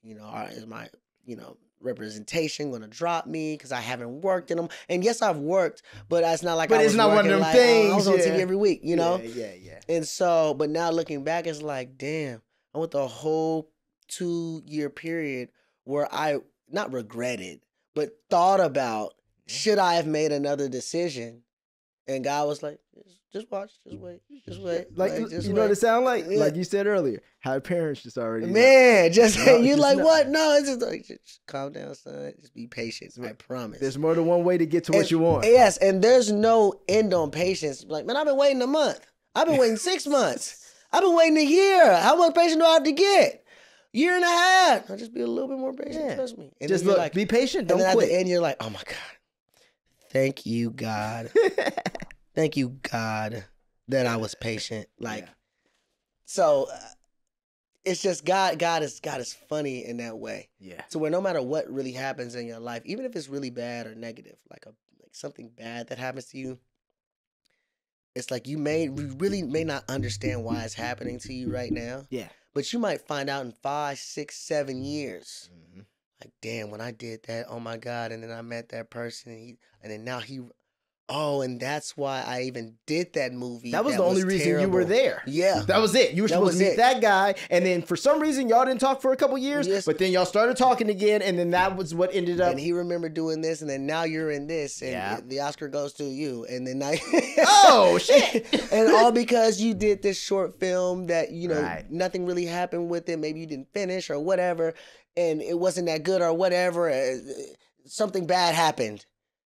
you know, is my you know, representation gonna drop me because I haven't worked in them. And yes, I've worked, but it's not like but I it's was not one of them like, things. I was on yeah. T V every week, you know. Yeah, yeah, yeah. And so, but now looking back, it's like, damn, I went the whole two year period where I not regretted, but thought about should I have made another decision. And God was like, just watch, just wait, just wait. Like, like just you wait. Know what it sound like? Yeah. Like you said earlier, had parents just already. Man, like, just no, you just like no. What? No, it's just like just calm down, son. Just be patient. I promise. There's more than one way to get to and, what you want. Yes, and there's no end on patience. Like, man, I've been waiting a month. I've been waiting six months. I've been waiting a year. How much patience do I have to get? Year and a half. I'll just be a little bit more patient. Yeah. Trust me. And just look, like, be patient. Don't and then quit. At the end, you're like, oh my God. Thank you, God. Thank you, God, that I was patient. Like, yeah. So uh, it's just God. God is God is funny in that way. Yeah. So where no matter what really happens in your life, even if it's really bad or negative, like a like something bad that happens to you, it's like you may you really may not understand why it's happening to you right now. Yeah. But you might find out in five, six, seven years. Mm-hmm. Like, damn, when I did that, oh my God, and then I met that person, and, he, and then now he, oh, and that's why I even did that movie. That was that the only was reason terrible. You were there. Yeah. That was it. You were that supposed to meet it. That guy, and then for some reason, y'all didn't talk for a couple years, yes. But then y'all started talking again, and then that was what ended up. And he remembered doing this, and then now you're in this, and yeah. The Oscar goes to you, and then I. Oh, shit. And all because you did this short film that, you know, right. Nothing really happened with it. Maybe you didn't finish or whatever. And it wasn't that good or whatever. Something bad happened.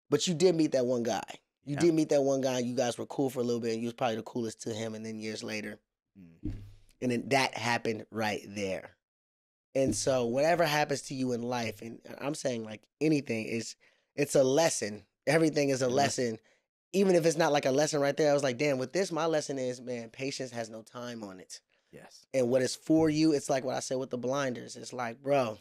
But you did meet that one guy. You yeah. did meet that one guy. You guys were cool for a little bit. And you was probably the coolest to him. And then years later. Mm. And then that happened right there. And so whatever happens to you in life, and I'm saying like anything, is it's a lesson. Everything is a yeah. lesson. Even if it's not like a lesson right there. I was like, damn, with this, my lesson is, man, patience has no time on it. Yes. And what is for you, it's like what I said with the blinders. It's like, bro,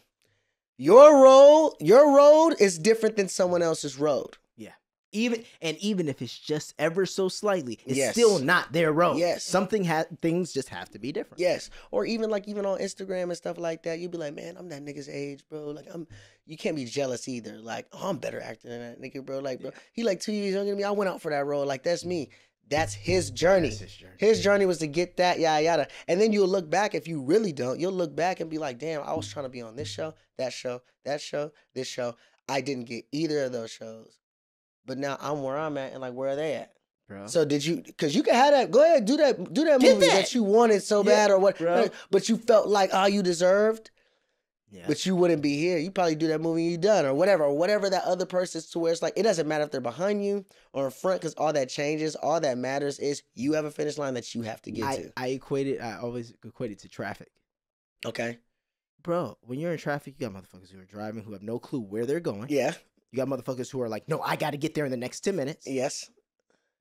your road, your road is different than someone else's road. Yeah. Even and even if it's just ever so slightly, it's yes. still not their road. Yes. Something ha things just have to be different. Yes. Or even like even on Instagram and stuff like that, you'd be like, man, I'm that nigga's age, bro. Like I'm you can't be jealous either. Like, oh, I'm better actor than that nigga, bro. Like, bro, yeah. He like two years younger than me. I went out for that role. Like, that's me. That's his journey. That's his journey. His journey was to get that, yada, yada. And then you'll look back, if you really don't, you'll look back and be like, damn, I was trying to be on this show, that show, that show, this show. I didn't get either of those shows. But now I'm where I'm at, and like, where are they at? Bro. So did you, because you can have that, go ahead, do that do that get movie that. that you wanted so yeah, bad or what, bro. But you felt like all you deserved, yeah. But you wouldn't be here. You probably do that movie you done or whatever, or whatever that other person's to where it's like, it doesn't matter if they're behind you or in front because all that changes. All that matters is you have a finish line that you have to get I, to. I equate it, I always equate it to traffic. Okay. Bro, when you're in traffic, you got motherfuckers who are driving who have no clue where they're going. Yeah. You got motherfuckers who are like, no, I got to get there in the next ten minutes. Yes.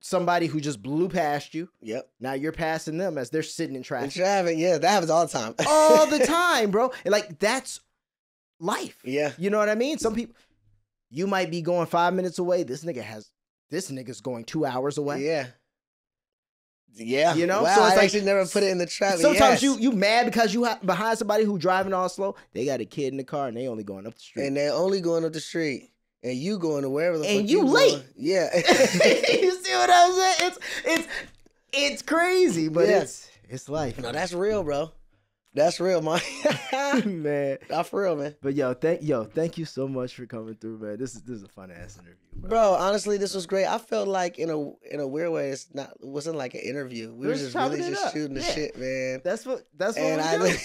Somebody who just blew past you. Yep. Now you're passing them as they're sitting in traffic. In traffic, yeah, that happens all the time. All the time, bro. And like that's life. Yeah. You know what I mean? Some people, you might be going five minutes away. This nigga has. This nigga's going two hours away. Yeah. Yeah. You know. Wow, so it's I like, actually never put it in the traffic. Sometimes yes. you you mad because you behind somebody who driving all slow. They got a kid in the car and they only going up the street. And they only going up the street. And you going to wherever the fuck and you, you late, going. Yeah. You see what I'm saying? It's it's it's crazy, but yeah. it's it's life. No, that's real, bro. That's real, man. Man, not for real, man. But yo, thank yo, thank you so much for coming through, man. This is this is a fun ass interview, bro. Bro, honestly, this was great. I felt like in a in a weird way, it's not it wasn't like an interview. We were, were just really just up. shooting yeah. the shit, man. That's what that's what and we I, do.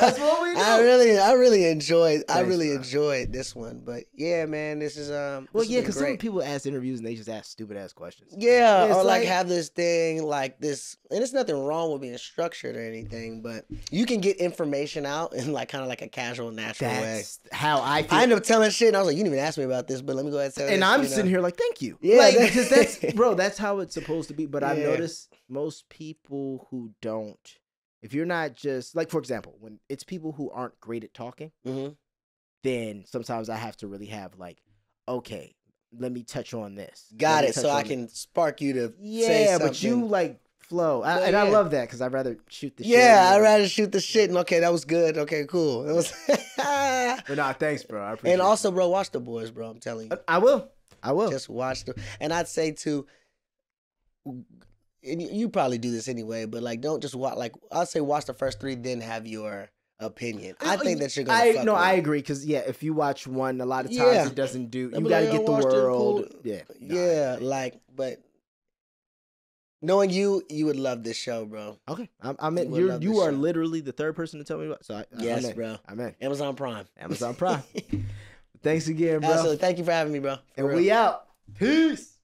That's what we do. I really I really enjoyed Thanks, I really bro. enjoyed this one, but yeah, man, this is um. Well, yeah, because some people ask interviews and they just ask stupid ass questions. Yeah, or like, like have this thing like this, and it's nothing wrong with being structured or anything, but you can get. Information out in like kind of like a casual, natural That's way. How I feel. I ended up telling shit, and I was like, "You didn't even ask me about this, but let me go ahead and tell." And this, I'm you know? sitting here like, "Thank you." Yeah, like, because that's bro. That's how it's supposed to be. But yeah. I've noticed most people who don't. If you're not just like, for example, when it's people who aren't great at talking, mm-hmm. then sometimes I have to really have like, okay, let me touch on this. Got it. So I can this. spark you to yeah, say something. But you like. Flow I, yeah, and I yeah. love that because I'd rather shoot the yeah, shit. Yeah, I'd rather shoot the shit and okay, that was good. Okay, cool. It was But nah, thanks, bro. I appreciate it. And also, bro, watch The Boys, bro. I'm telling you. I will. I will. Just watch them. And I'd say, too, and you probably do this anyway, but, like, don't just watch. Like, I'd say watch the first three, then have your opinion. I think that you're going to fuck No, with. I agree. Because, yeah, if you watch one, a lot of times yeah. it doesn't do. You got to get the world. Cool. Yeah. Nah, yeah, like, but. Knowing you, you would love this show, bro. Okay, I'm, I'm in. You, you are show. literally the third person to tell me about. So I, yes, I'm in. bro. I'm in. Amazon Prime. Amazon Prime. Thanks again, bro. Absolutely. Thank you for having me, bro. For and real. we out. Peace.